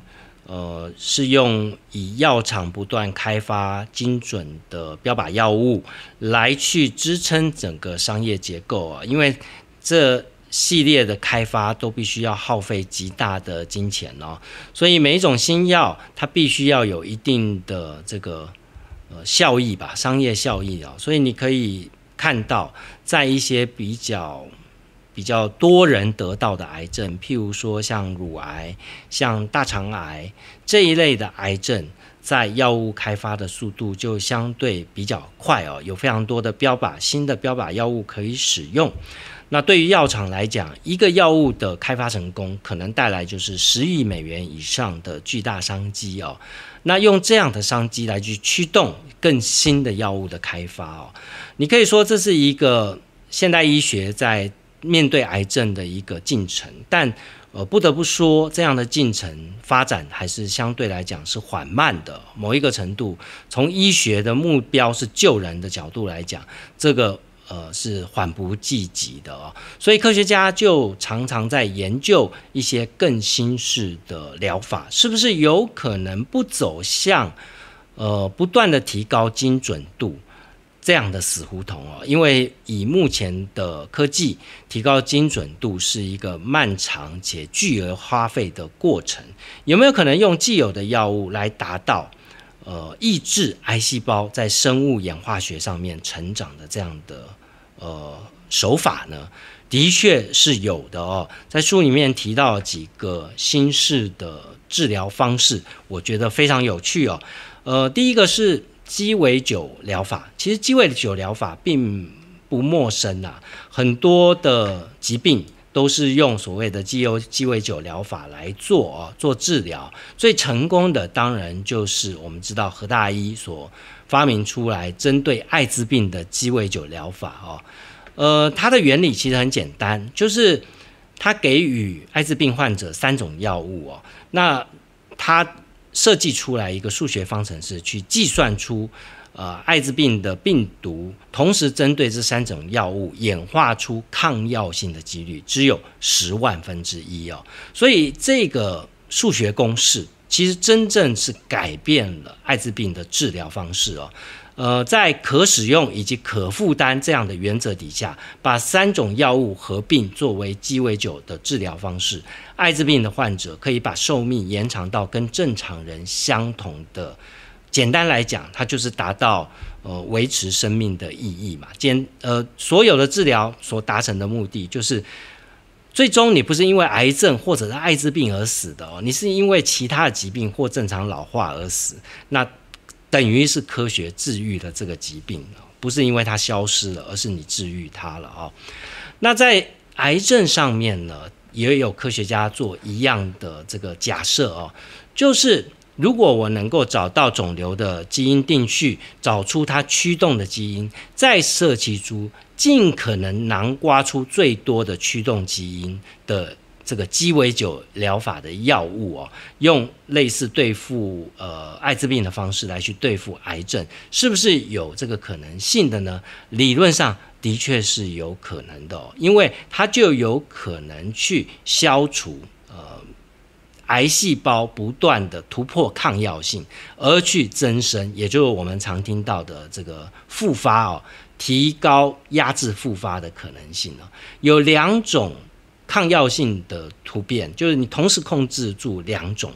用以药厂不断开发精准的标靶药物来去支撑整个商业结构啊，因为这系列的开发都必须要耗费极大的金钱哦，所以每一种新药它必须要有一定的这个效益吧，商业效益哦，所以你可以看到在一些比较多人得到的癌症，譬如说像乳癌、像大肠癌这一类的癌症，在药物开发的速度就相对比较快哦，有非常多的新的标靶药物可以使用。那对于药厂来讲，一个药物的开发成功，可能带来就是10亿美元以上的巨大商机哦。那用这样的商机来去驱动更新的药物的开发哦，你可以说这是一个现代医学在面对癌症的一个进程，但不得不说，这样的进程发展还是相对来讲是缓慢的。某一个程度，从医学的目标是救人的角度来讲，这个是缓不济急的哦。所以科学家就常常在研究一些更新式的疗法，是不是有可能不走向不断的提高精准度这样的死胡同哦，因为以目前的科技，提高精准度是一个漫长且巨额花费的过程。有没有可能用既有的药物来达到抑制癌细胞在生物演化学上面成长的这样的手法呢？的确是有的哦，在书里面提到几个新式的治疗方式，我觉得非常有趣哦。第一个是鸡尾酒疗法，其实鸡尾酒疗法并不陌生啊，很多的疾病都是用所谓的鸡尾酒疗法来做治疗。最成功的当然就是我们知道何大一所发明出来针对艾滋病的鸡尾酒疗法哦。它的原理其实很简单，就是它给予艾滋病患者3种药物哦，那它设计出来一个数学方程式去计算出艾滋病的病毒，同时针对这3种药物演化出抗药性的几率只有10万分之一哦。所以这个数学公式其实真正是改变了艾滋病的治疗方式哦。在可使用以及可负担这样的原则底下，把3种药物合并作为鸡尾酒的治疗方式，艾滋病的患者可以把寿命延长到跟正常人相同的。简单来讲，它就是达到维持生命的意义嘛。所有的治疗所达成的目的就是，最终你不是因为癌症或者是艾滋病而死的哦，你是因为其他的疾病或正常老化而死。那等于是科学治愈了这个疾病，不是因为它消失了，而是你治愈它了哦。那在癌症上面呢，也有科学家做一样的这个假设哦，就是如果我能够找到肿瘤的基因定序，找出它驱动的基因，再设计出尽可能囊括出最多的驱动基因的这个鸡尾酒疗法的药物哦，用类似对付艾滋病的方式来去对付癌症，是不是有这个可能性的呢？理论上的确是有可能的哦，因为它就有可能去消除癌细胞不断的突破抗药性，而去增生，也就是我们常听到的这个复发哦，提高压制复发的可能性哦。有2种。抗药性的突变，就是你同时控制住2种，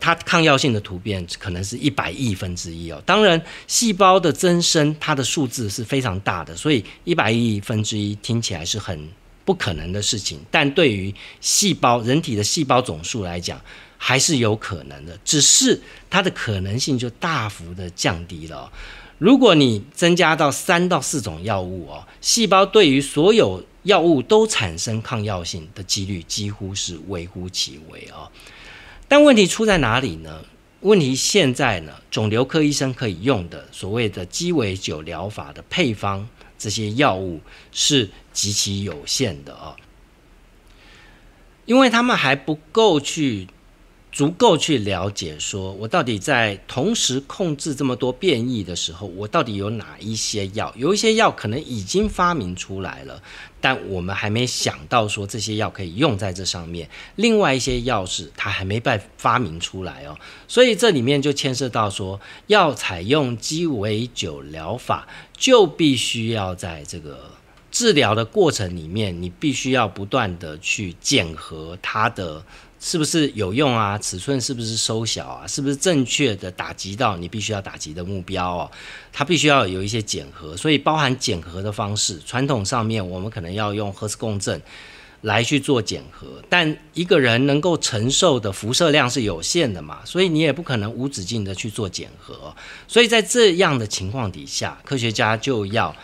它抗药性的突变可能是100亿分之一哦。当然，细胞的增生它的数字是非常大的，所以100亿分之一听起来是很不可能的事情，但对于人体的细胞总数来讲，还是有可能的，只是它的可能性就大幅的降低了哦。如果你增加到3到4种药物哦，细胞对于所有药物都产生抗药性的几率几乎是微乎其微哦。但问题出在哪里呢？问题现在呢，肿瘤科医生可以用的所谓的鸡尾酒疗法的配方，这些药物是极其有限的哦，因为他们还不够足够去了解说我到底在同时控制这么多变异的时候，我到底有哪一些药，有一些药可能已经发明出来了，但我们还没想到说这些药可以用在这上面，另外一些药是它还没被发明出来哦。所以这里面就牵涉到说，要采用鸡尾酒疗法，就必须要在这个治疗的过程里面，你必须要不断的去检核它的是不是有用啊？尺寸是不是收小啊？是不是正确的打击到你必须要打击的目标哦？它必须要有一些检核，所以包含检核的方式，传统上面我们可能要用核磁共振来去做检核，但一个人能够承受的辐射量是有限的嘛，所以你也不可能无止境的去做检核哦。所以在这样的情况底下，科学家就要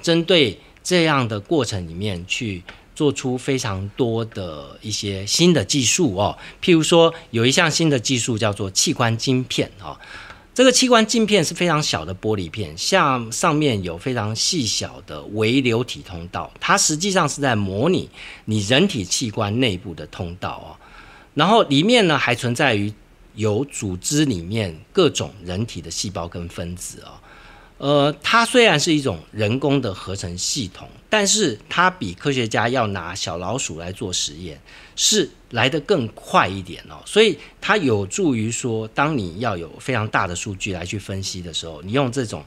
针对这样的过程里面去做出非常多的一些新的技术哦，譬如说有一项新的技术叫做器官晶片哦，这个器官晶片是非常小的玻璃片，像上面有非常细小的微流体通道，它实际上是在模拟你人体器官内部的通道哦，然后里面呢还存在于有组织里面各种人体的细胞跟分子哦。它虽然是一种人工的合成系统，但是它比科学家要拿小老鼠来做实验是来得更快一点哦，所以它有助于说，当你要有非常大的数据来去分析的时候，你用这种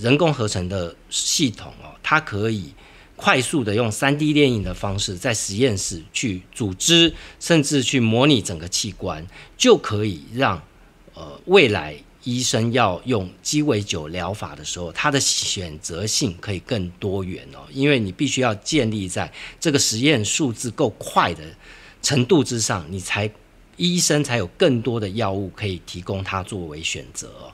人工合成的系统哦，它可以快速的用 3D 列印的方式在实验室去组织，甚至去模拟整个器官，就可以让未来医生要用鸡尾酒疗法的时候，它的选择性可以更多元哦，因为你必须要建立在这个实验数字够快的程度之上，你才医生才有更多的药物可以提供它作为选择哦。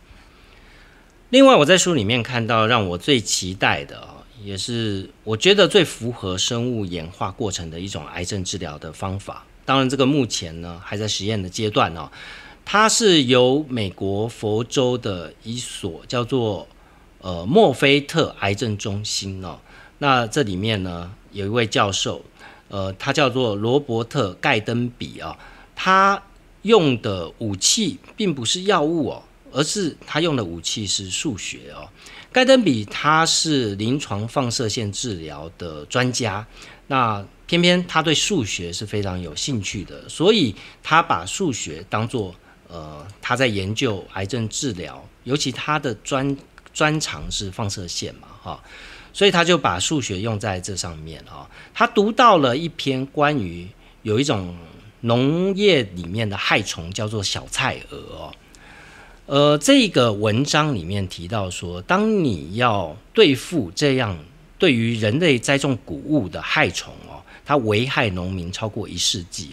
另外，我在书里面看到让我最期待的哦，也是我觉得最符合生物演化过程的一种癌症治疗的方法。当然，这个目前呢还在实验的阶段哦。它是由美国佛州的一所叫做莫菲特癌症中心哦，那这里面呢有一位教授，他叫做罗伯特盖登比啊，他用的武器并不是药物哦，而是他用的武器是数学哦。盖登比他是临床放射线治疗的专家，那偏偏他对数学是非常有兴趣的，所以他把数学当作他在研究癌症治疗，尤其他的专长是放射线嘛，哈，所以他就把数学用在这上面啊。他读到了一篇关于有一种农业里面的害虫叫做小菜蛾哦，这个文章里面提到说，当你要对付这样对于人类栽种谷物的害虫哦，它危害农民超过1世纪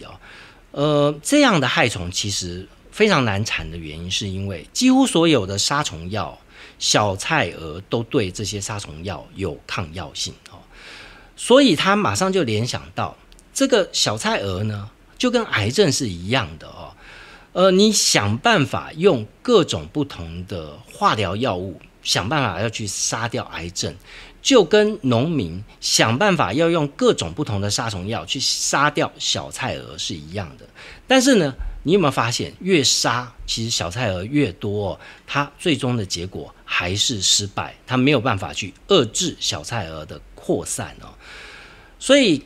哦，这样的害虫其实非常难缠的原因，是因为几乎所有的杀虫药，小菜蛾都对这些杀虫药有抗药性哦，所以他马上就联想到这个小菜蛾呢，就跟癌症是一样的哦，你想办法用各种不同的化疗药物，想办法要去杀掉癌症，就跟农民想办法要用各种不同的杀虫药去杀掉小菜蛾是一样的。但是呢，你有没有发现，越杀其实小菜蛾越多哦，它最终的结果还是失败，它没有办法去遏制小菜蛾的扩散哦。所以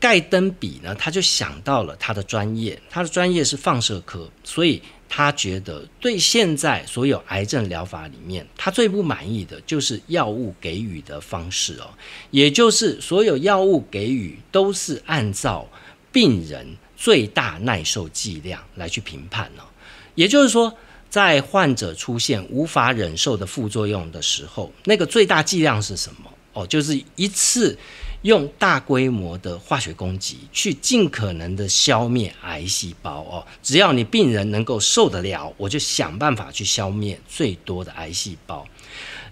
盖登比呢，他就想到了他的专业，他的专业是放射科，所以他觉得对现在所有癌症疗法里面，他最不满意的就是药物给予的方式哦，也就是所有药物给予都是按照病人最大耐受剂量来去评判哦，也就是说，在患者出现无法忍受的副作用的时候，那个最大剂量是什么哦？就是一次用大规模的化学攻击去尽可能的消灭癌细胞哦，只要你病人能够受得了，我就想办法去消灭最多的癌细胞。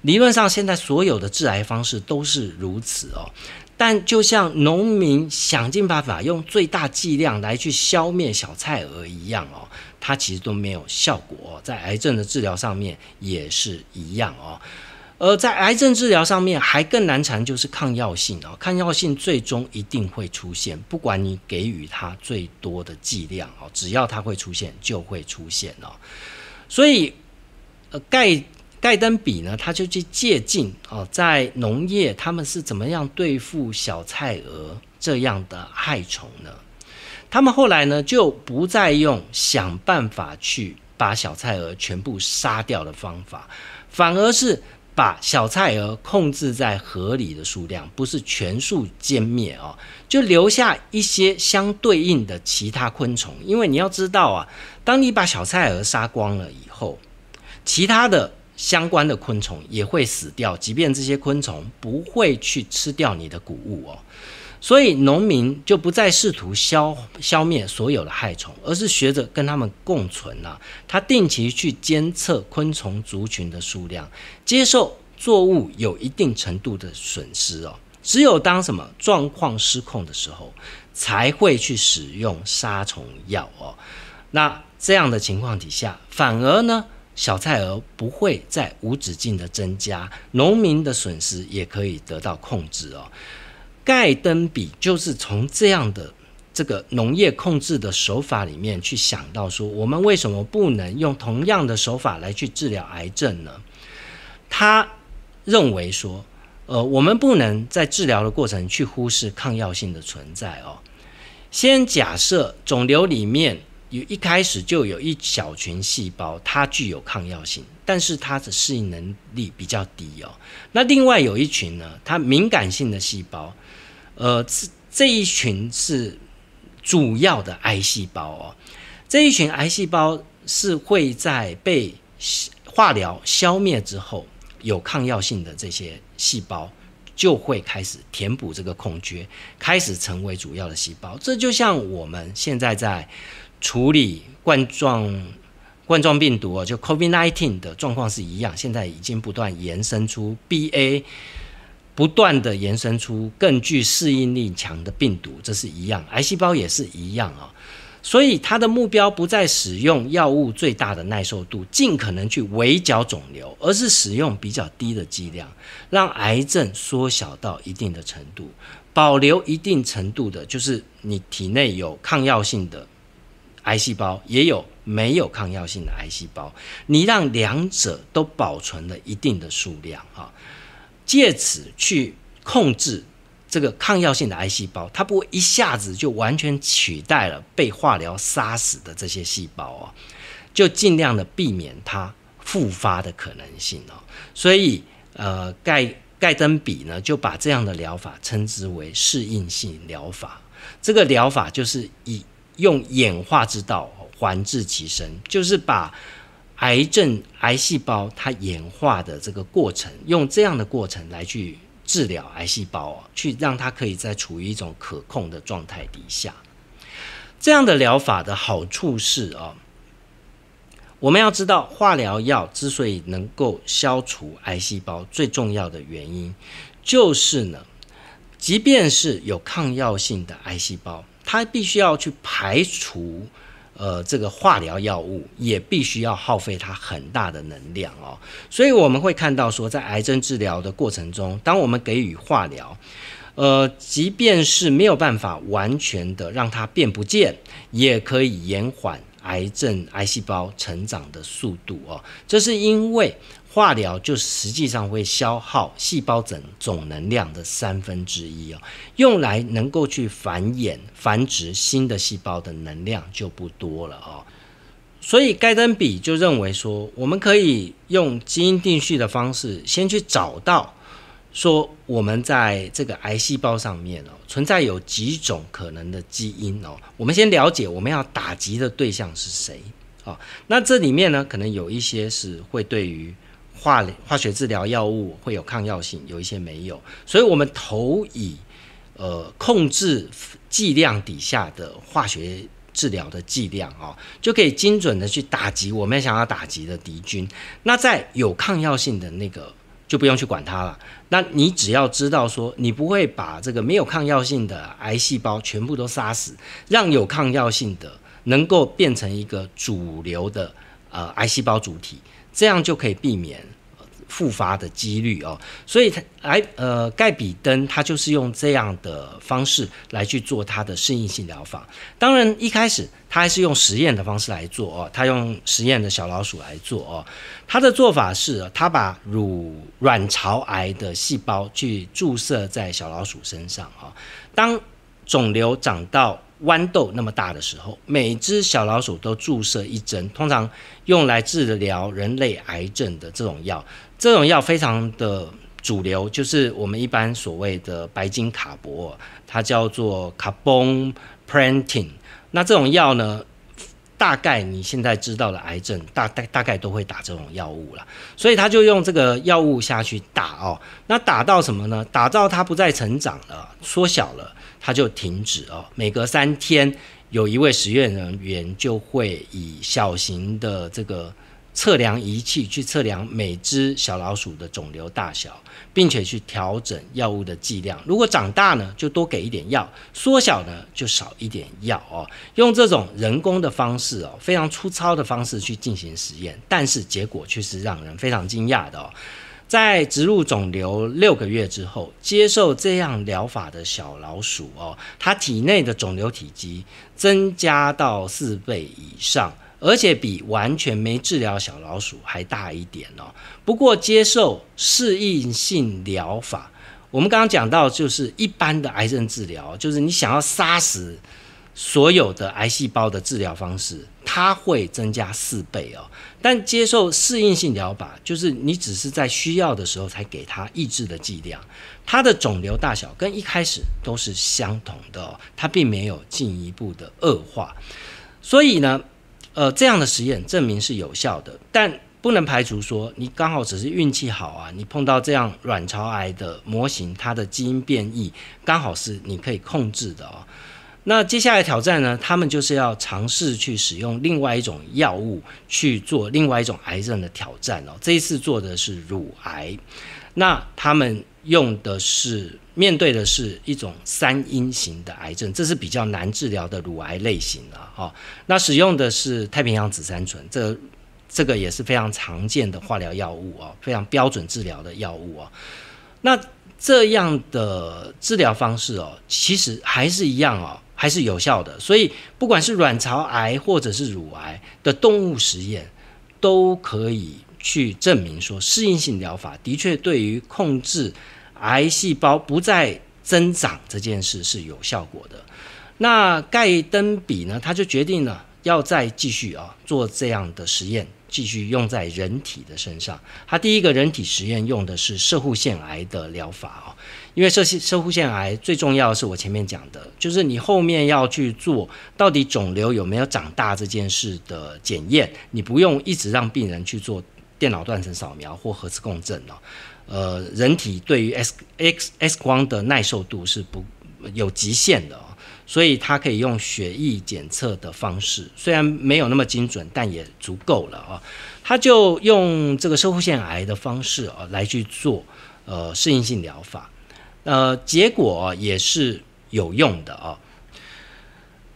理论上现在所有的治癌方式都是如此哦，但就像农民想尽办法用最大剂量来去消灭小菜蛾一样哦，它其实都没有效果哦，在癌症的治疗上面也是一样哦。在癌症治疗上面还更难缠就是抗药性哦，抗药性最终一定会出现，不管你给予它最多的剂量哦，只要它会出现就会出现哦。所以盖登比呢，他就去借鉴哦，在农业他们是怎么样对付小菜蛾这样的害虫呢？他们后来呢就不再用想办法去把小菜蛾全部杀掉的方法，反而是把小菜蛾控制在合理的数量，不是全数歼灭哦，就留下一些相对应的其他昆虫。因为你要知道啊，当你把小菜蛾杀光了以后，其他的相关的昆虫也会死掉，即便这些昆虫不会去吃掉你的谷物哦。所以农民就不再试图消灭所有的害虫，而是学着跟它们共存啊。他定期去监测昆虫族群的数量，接受作物有一定程度的损失哦。只有当什么状况失控的时候，才会去使用杀虫药哦。那这样的情况底下，反而呢，小菜蛾不会再无止境的增加，农民的损失也可以得到控制哦。盖登比就是从这样的这个农业控制的手法里面去想到说，我们为什么不能用同样的手法来去治疗癌症呢？他认为说，我们不能在治疗的过程去忽视抗药性的存在哦。先假设肿瘤里面有一开始就有一小群细胞，它具有抗药性，但是它的适应能力比较低哦。那另外有一群呢，它敏感性的细胞。这一群是主要的癌细胞哦，这一群癌细胞是会在被化疗消灭之后，有抗药性的这些细胞就会开始填补这个空缺，开始成为主要的细胞。这就像我们现在在处理冠状病毒哦，就 COVID-19 的状况是一样，现在已经不断延伸出 BA。不断的延伸出更具适应力强的病毒，这是一样，癌细胞也是一样啊。所以它的目标不再使用药物最大的耐受度，尽可能去围剿肿瘤，而是使用比较低的剂量，让癌症缩小到一定的程度，保留一定程度的，就是你体内有抗药性的癌细胞，也有没有抗药性的癌细胞，你让两者都保存了一定的数量啊。借此去控制这个抗药性的癌细胞，它不会一下子就完全取代了被化疗杀死的这些细胞哦，就尽量的避免它复发的可能性哦。所以，盖登比呢就把这样的疗法称之为适应性疗法。这个疗法就是以用演化之道还治其身，就是把癌症癌细胞它演化的这个过程，用这样的过程来去治疗癌细胞哦，去让它可以在处于一种可控的状态底下。这样的疗法的好处是哦，我们要知道化疗药之所以能够消除癌细胞，最重要的原因就是呢，即便是有抗药性的癌细胞，它必须要去排除这个化疗药物，也必须要耗费它很大的能量哦。所以我们会看到说，在癌症治疗的过程中，当我们给予化疗，即便是没有办法完全的让它变不见，也可以延缓癌症癌细胞成长的速度哦。这是因为化疗就实际上会消耗细胞总能量的1/3哦，用来能够去繁殖新的细胞的能量就不多了哦。所以盖登比就认为说，我们可以用基因定序的方式，先去找到说我们在这个癌细胞上面哦，存在有几种可能的基因哦，我们先了解我们要打击的对象是谁哦。那这里面呢，可能有一些是会对于化学治疗药物会有抗药性，有一些没有，所以我们投以控制剂量底下的化学治疗的剂量哦，就可以精准的去打击我们想要打击的敌军。那在有抗药性的那个就不用去管它了，那你只要知道说，你不会把这个没有抗药性的癌细胞全部都杀死，让有抗药性的能够变成一个主流的癌细胞主体，这样就可以避免复发的几率哦。所以盖比登他就是用这样的方式来去做他的适应性疗法。当然一开始他还是用实验的方式来做哦，他用实验的小老鼠来做哦。他的做法是，他把卵巢癌的细胞去注射在小老鼠身上哦，当肿瘤长到豌豆那么大的时候，每只小老鼠都注射一针，通常用来治疗人类癌症的这种药。这种药非常的主流，就是我们一般所谓的白金卡铂，它叫做 carbamazepine。那这种药呢，大概你现在知道的癌症，大概都会打这种药物啦，所以他就用这个药物下去打哦。那打到什么呢？打到它不再成长了，缩小了，它就停止哦。每隔3天，有一位实验人员就会以小型的这个测量仪器去测量每只小老鼠的肿瘤大小，并且去调整药物的剂量。如果长大呢，就多给一点药；缩小呢，就少一点药哦。用这种人工的方式哦，非常粗糙的方式去进行实验，但是结果却是让人非常惊讶的哦。在植入肿瘤6个月之后，接受这样疗法的小老鼠哦，它体内的肿瘤体积增加到4倍以上。而且比完全没治疗小老鼠还大一点哦。不过接受适应性疗法，我们刚刚讲到，就是一般的癌症治疗，就是你想要杀死所有的癌细胞的治疗方式，它会增加4倍哦。但接受适应性疗法，就是你只是在需要的时候才给它抑制的剂量，它的肿瘤大小跟一开始都是相同的哦，它并没有进一步的恶化。所以呢，这样的实验证明是有效的，但不能排除说你刚好只是运气好啊，你碰到这样卵巢癌的模型，它的基因变异刚好是你可以控制的哦。那接下来挑战呢，他们就是要尝试去使用另外一种药物去做另外一种癌症的挑战哦。这一次做的是乳癌，那他们用的是面对的是一种3阴型的癌症，这是比较难治疗的乳癌类型了哦。那使用的是太平洋紫杉醇，这个也是非常常见的化疗药物哦，非常标准治疗的药物哦。那这样的治疗方式哦，其实还是一样哦，还是有效的。所以不管是卵巢癌或者是乳癌的动物实验，都可以去证明说，适应性疗法的确对于控制癌细胞不再增长这件事是有效果的。那盖登比呢，他就决定了要再继续啊做这样的实验，继续用在人体的身上。他第一个人体实验用的是射护腺癌的疗法哦，因为射护腺癌最重要的是我前面讲的，就是你后面要去做到底肿瘤有没有长大这件事的检验，你不用一直让病人去做电脑断层扫描或核磁共振哦。人体对于 X光的耐受度是不有极限的哦，所以它可以用血液检测的方式，虽然没有那么精准，但也足够了哦。它就用这个射护腺癌的方式哦来去做适应性疗法，结果也是有用的哦。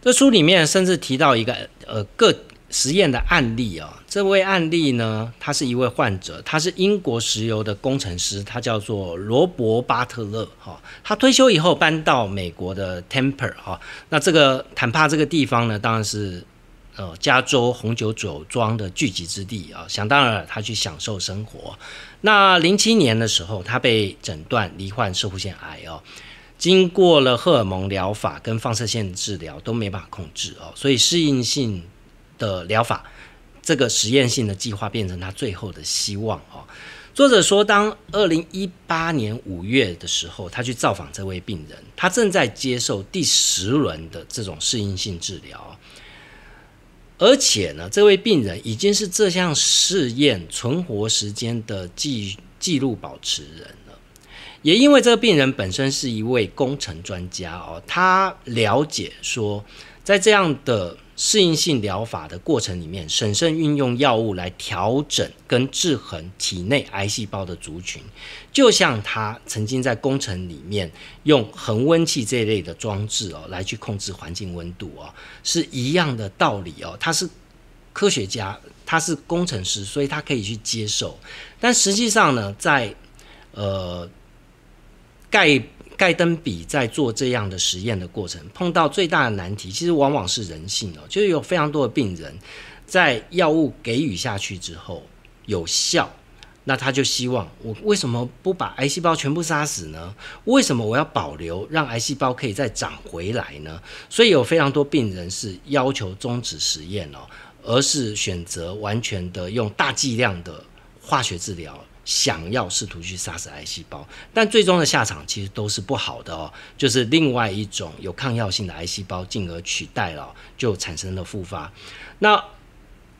这书里面甚至提到一个个实验的案例啊，这位案例呢，他是一位患者，他是英国石油的工程师，他叫做罗伯巴特勒哈，他退休以后搬到美国的 Tampa 哈，那这个坦帕这个地方呢，当然是加州红酒酒庄的聚集之地啊，想当然了，他去享受生活。那07年的时候，他被诊断罹患射护腺癌哦。经过了荷尔蒙疗法跟放射线治疗都没办法控制哦，所以适应性的疗法，这个实验性的计划变成他最后的希望哦。作者说，当2018年5月的时候，他去造访这位病人，他正在接受第10轮的这种适应性治疗，而且呢，这位病人已经是这项试验存活时间的记录保持人了。也因为这个病人本身是一位工程专家哦，他了解说，在这样的适应性疗法的过程里面，审慎运用药物来调整跟制衡体内癌细胞的族群，就像他曾经在工程里面用恒温器这一类的装置哦，来去控制环境温度哦，是一样的道理哦。他是科学家，他是工程师，所以他可以去接受。但实际上呢，在盖登比在做这样的实验的过程，碰到最大的难题，其实往往是人性哦，就是有非常多的病人在药物给予下去之后有效，那他就希望我为什么不把癌细胞全部杀死呢？为什么我要保留让癌细胞可以再长回来呢？所以有非常多病人是要求终止实验哦，而是选择完全的用大剂量的化学治疗，想要试图去杀死癌细胞，但最终的下场其实都是不好的哦，就是另外一种有抗药性的癌细胞进而取代了，就产生了复发。那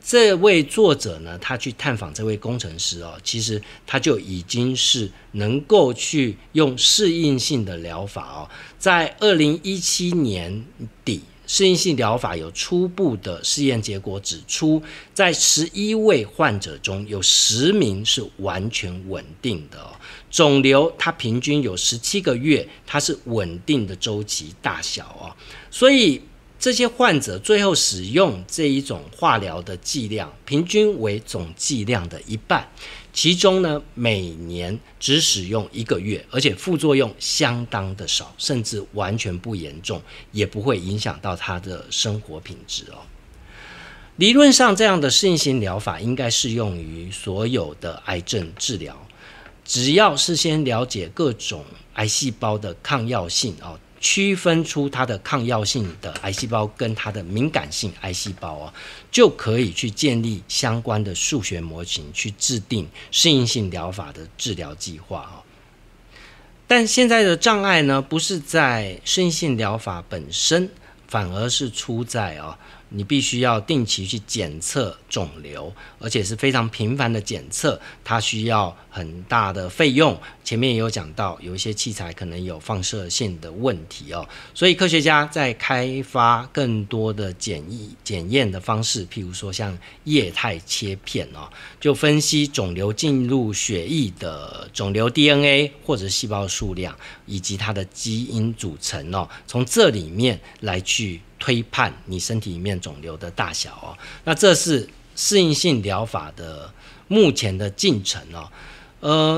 这位作者呢，他去探访这位工程师哦，其实他就已经是能够去用适应性的疗法哦，在2017年底，适应性疗法有初步的试验结果指出，在11位患者中有10名是完全稳定的哦，肿瘤它平均有17个月，它是稳定的周期大小哦，所以这些患者最后使用这一种化疗的剂量平均为总剂量的1半，其中呢每年只使用1个月，而且副作用相当的少，甚至完全不严重，也不会影响到他的生活品质哦。理论上这样的适应性疗法应该适用于所有的癌症治疗，只要事先了解各种癌细胞的抗药性哦，区分出它的抗药性的癌细胞跟它的敏感性癌细胞哦，就可以去建立相关的数学模型，去制定适应性疗法的治疗计划哦。但现在的障碍呢，不是在适应性疗法本身，反而是出在哦，你必须要定期去检测肿瘤，而且是非常频繁的检测，它需要很大的费用。前面也有讲到，有一些器材可能有放射线的问题哦，所以科学家在开发更多的检验的方式，譬如说像液态切片哦，就分析肿瘤进入血液的肿瘤 DNA 或者细胞数量以及它的基因组成哦，从这里面来去推判你身体里面肿瘤的大小哦，那这是适应性疗法的目前的进程哦。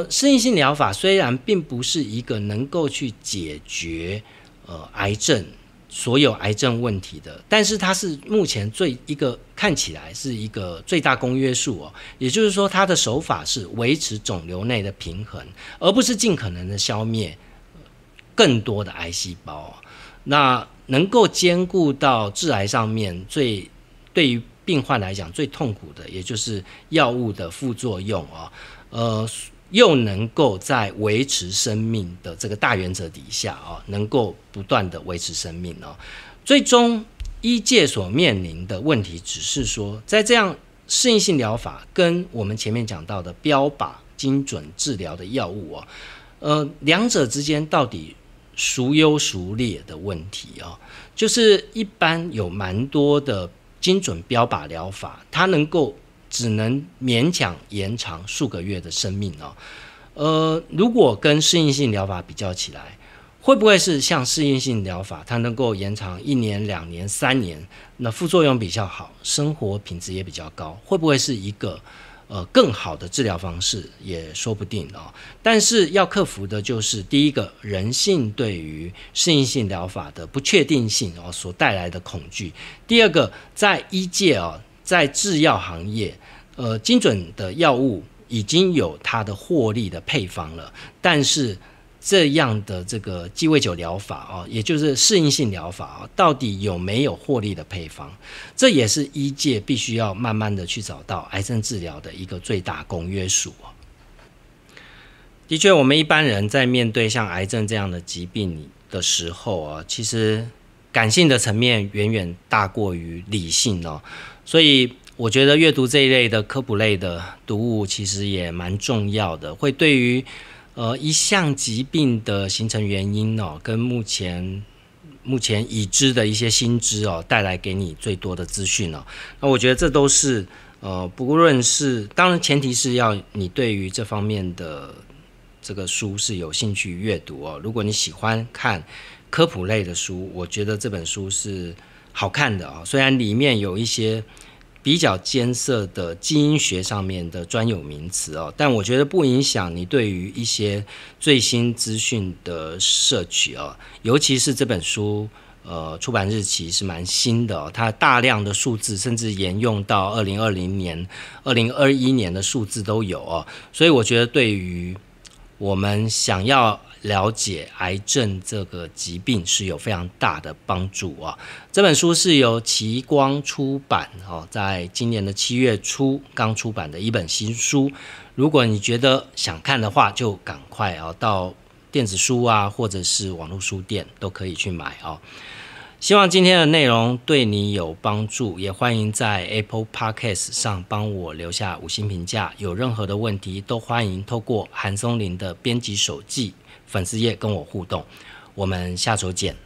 适应性疗法虽然并不是一个能够去解决癌症所有癌症问题的，但是它是目前看起来是一个最大公约数哦，也就是说它的手法是维持肿瘤内的平衡，而不是尽可能的消灭更多的癌细胞哦。那能够兼顾到致癌上面对于病患来讲最痛苦的，也就是药物的副作用哦，又能够在维持生命的这个大原则底下哦，能够不断的维持生命哦。最终医界所面临的问题只是说，在这样适应性疗法跟我们前面讲到的标靶精准治疗的药物哦，两者之间到底孰优孰劣的问题哦，就是一般有蛮多的精准标靶疗法，它只能勉强延长数个月的生命哦。如果跟适应性疗法比较起来，会不会是像适应性疗法，它能够延长1年、2年、3年，那副作用比较好，生活品质也比较高，会不会是一个更好的治疗方式也说不定哦。但是要克服的就是第一个，人性对于适应性疗法的不确定性哦所带来的恐惧；第二个，在医界哦，在制药行业，精准的药物已经有它的获利的配方了，但是这样的这个鸡尾酒疗法哦，也就是适应性疗法哦，到底有没有获利的配方？这也是医界必须要慢慢的去找到癌症治疗的一个最大公约数哦。的确，我们一般人在面对像癌症这样的疾病的时候啊，其实感性的层面远远大过于理性哦，所以我觉得阅读这一类的科普类的读物其实也蛮重要的，会对于一项疾病的形成原因哦，跟目前已知的一些新知哦，带来给你最多的资讯哦。那我觉得这都是不论是当然前提是要你对于这方面的这个书是有兴趣阅读哦。如果你喜欢看科普类的书，我觉得这本书是好看的哦，虽然里面有一些比较艰涩的基因学上面的专有名词哦，但我觉得不影响你对于一些最新资讯的摄取哦，尤其是这本书出版日期是蛮新的，它大量的数字甚至沿用到2020年、2021年的数字都有哦。所以我觉得对于我们想要了解癌症这个疾病是有非常大的帮助啊！这本书是由奇光出版哦，在今年的7月初刚出版的一本新书。如果你觉得想看的话，就赶快啊到电子书啊，或者是网络书店都可以去买哦。希望今天的内容对你有帮助，也欢迎在 Apple Podcast 上帮我留下5星评价。有任何的问题，都欢迎透过韩松龄的编辑手记粉丝页跟我互动。我们下周见。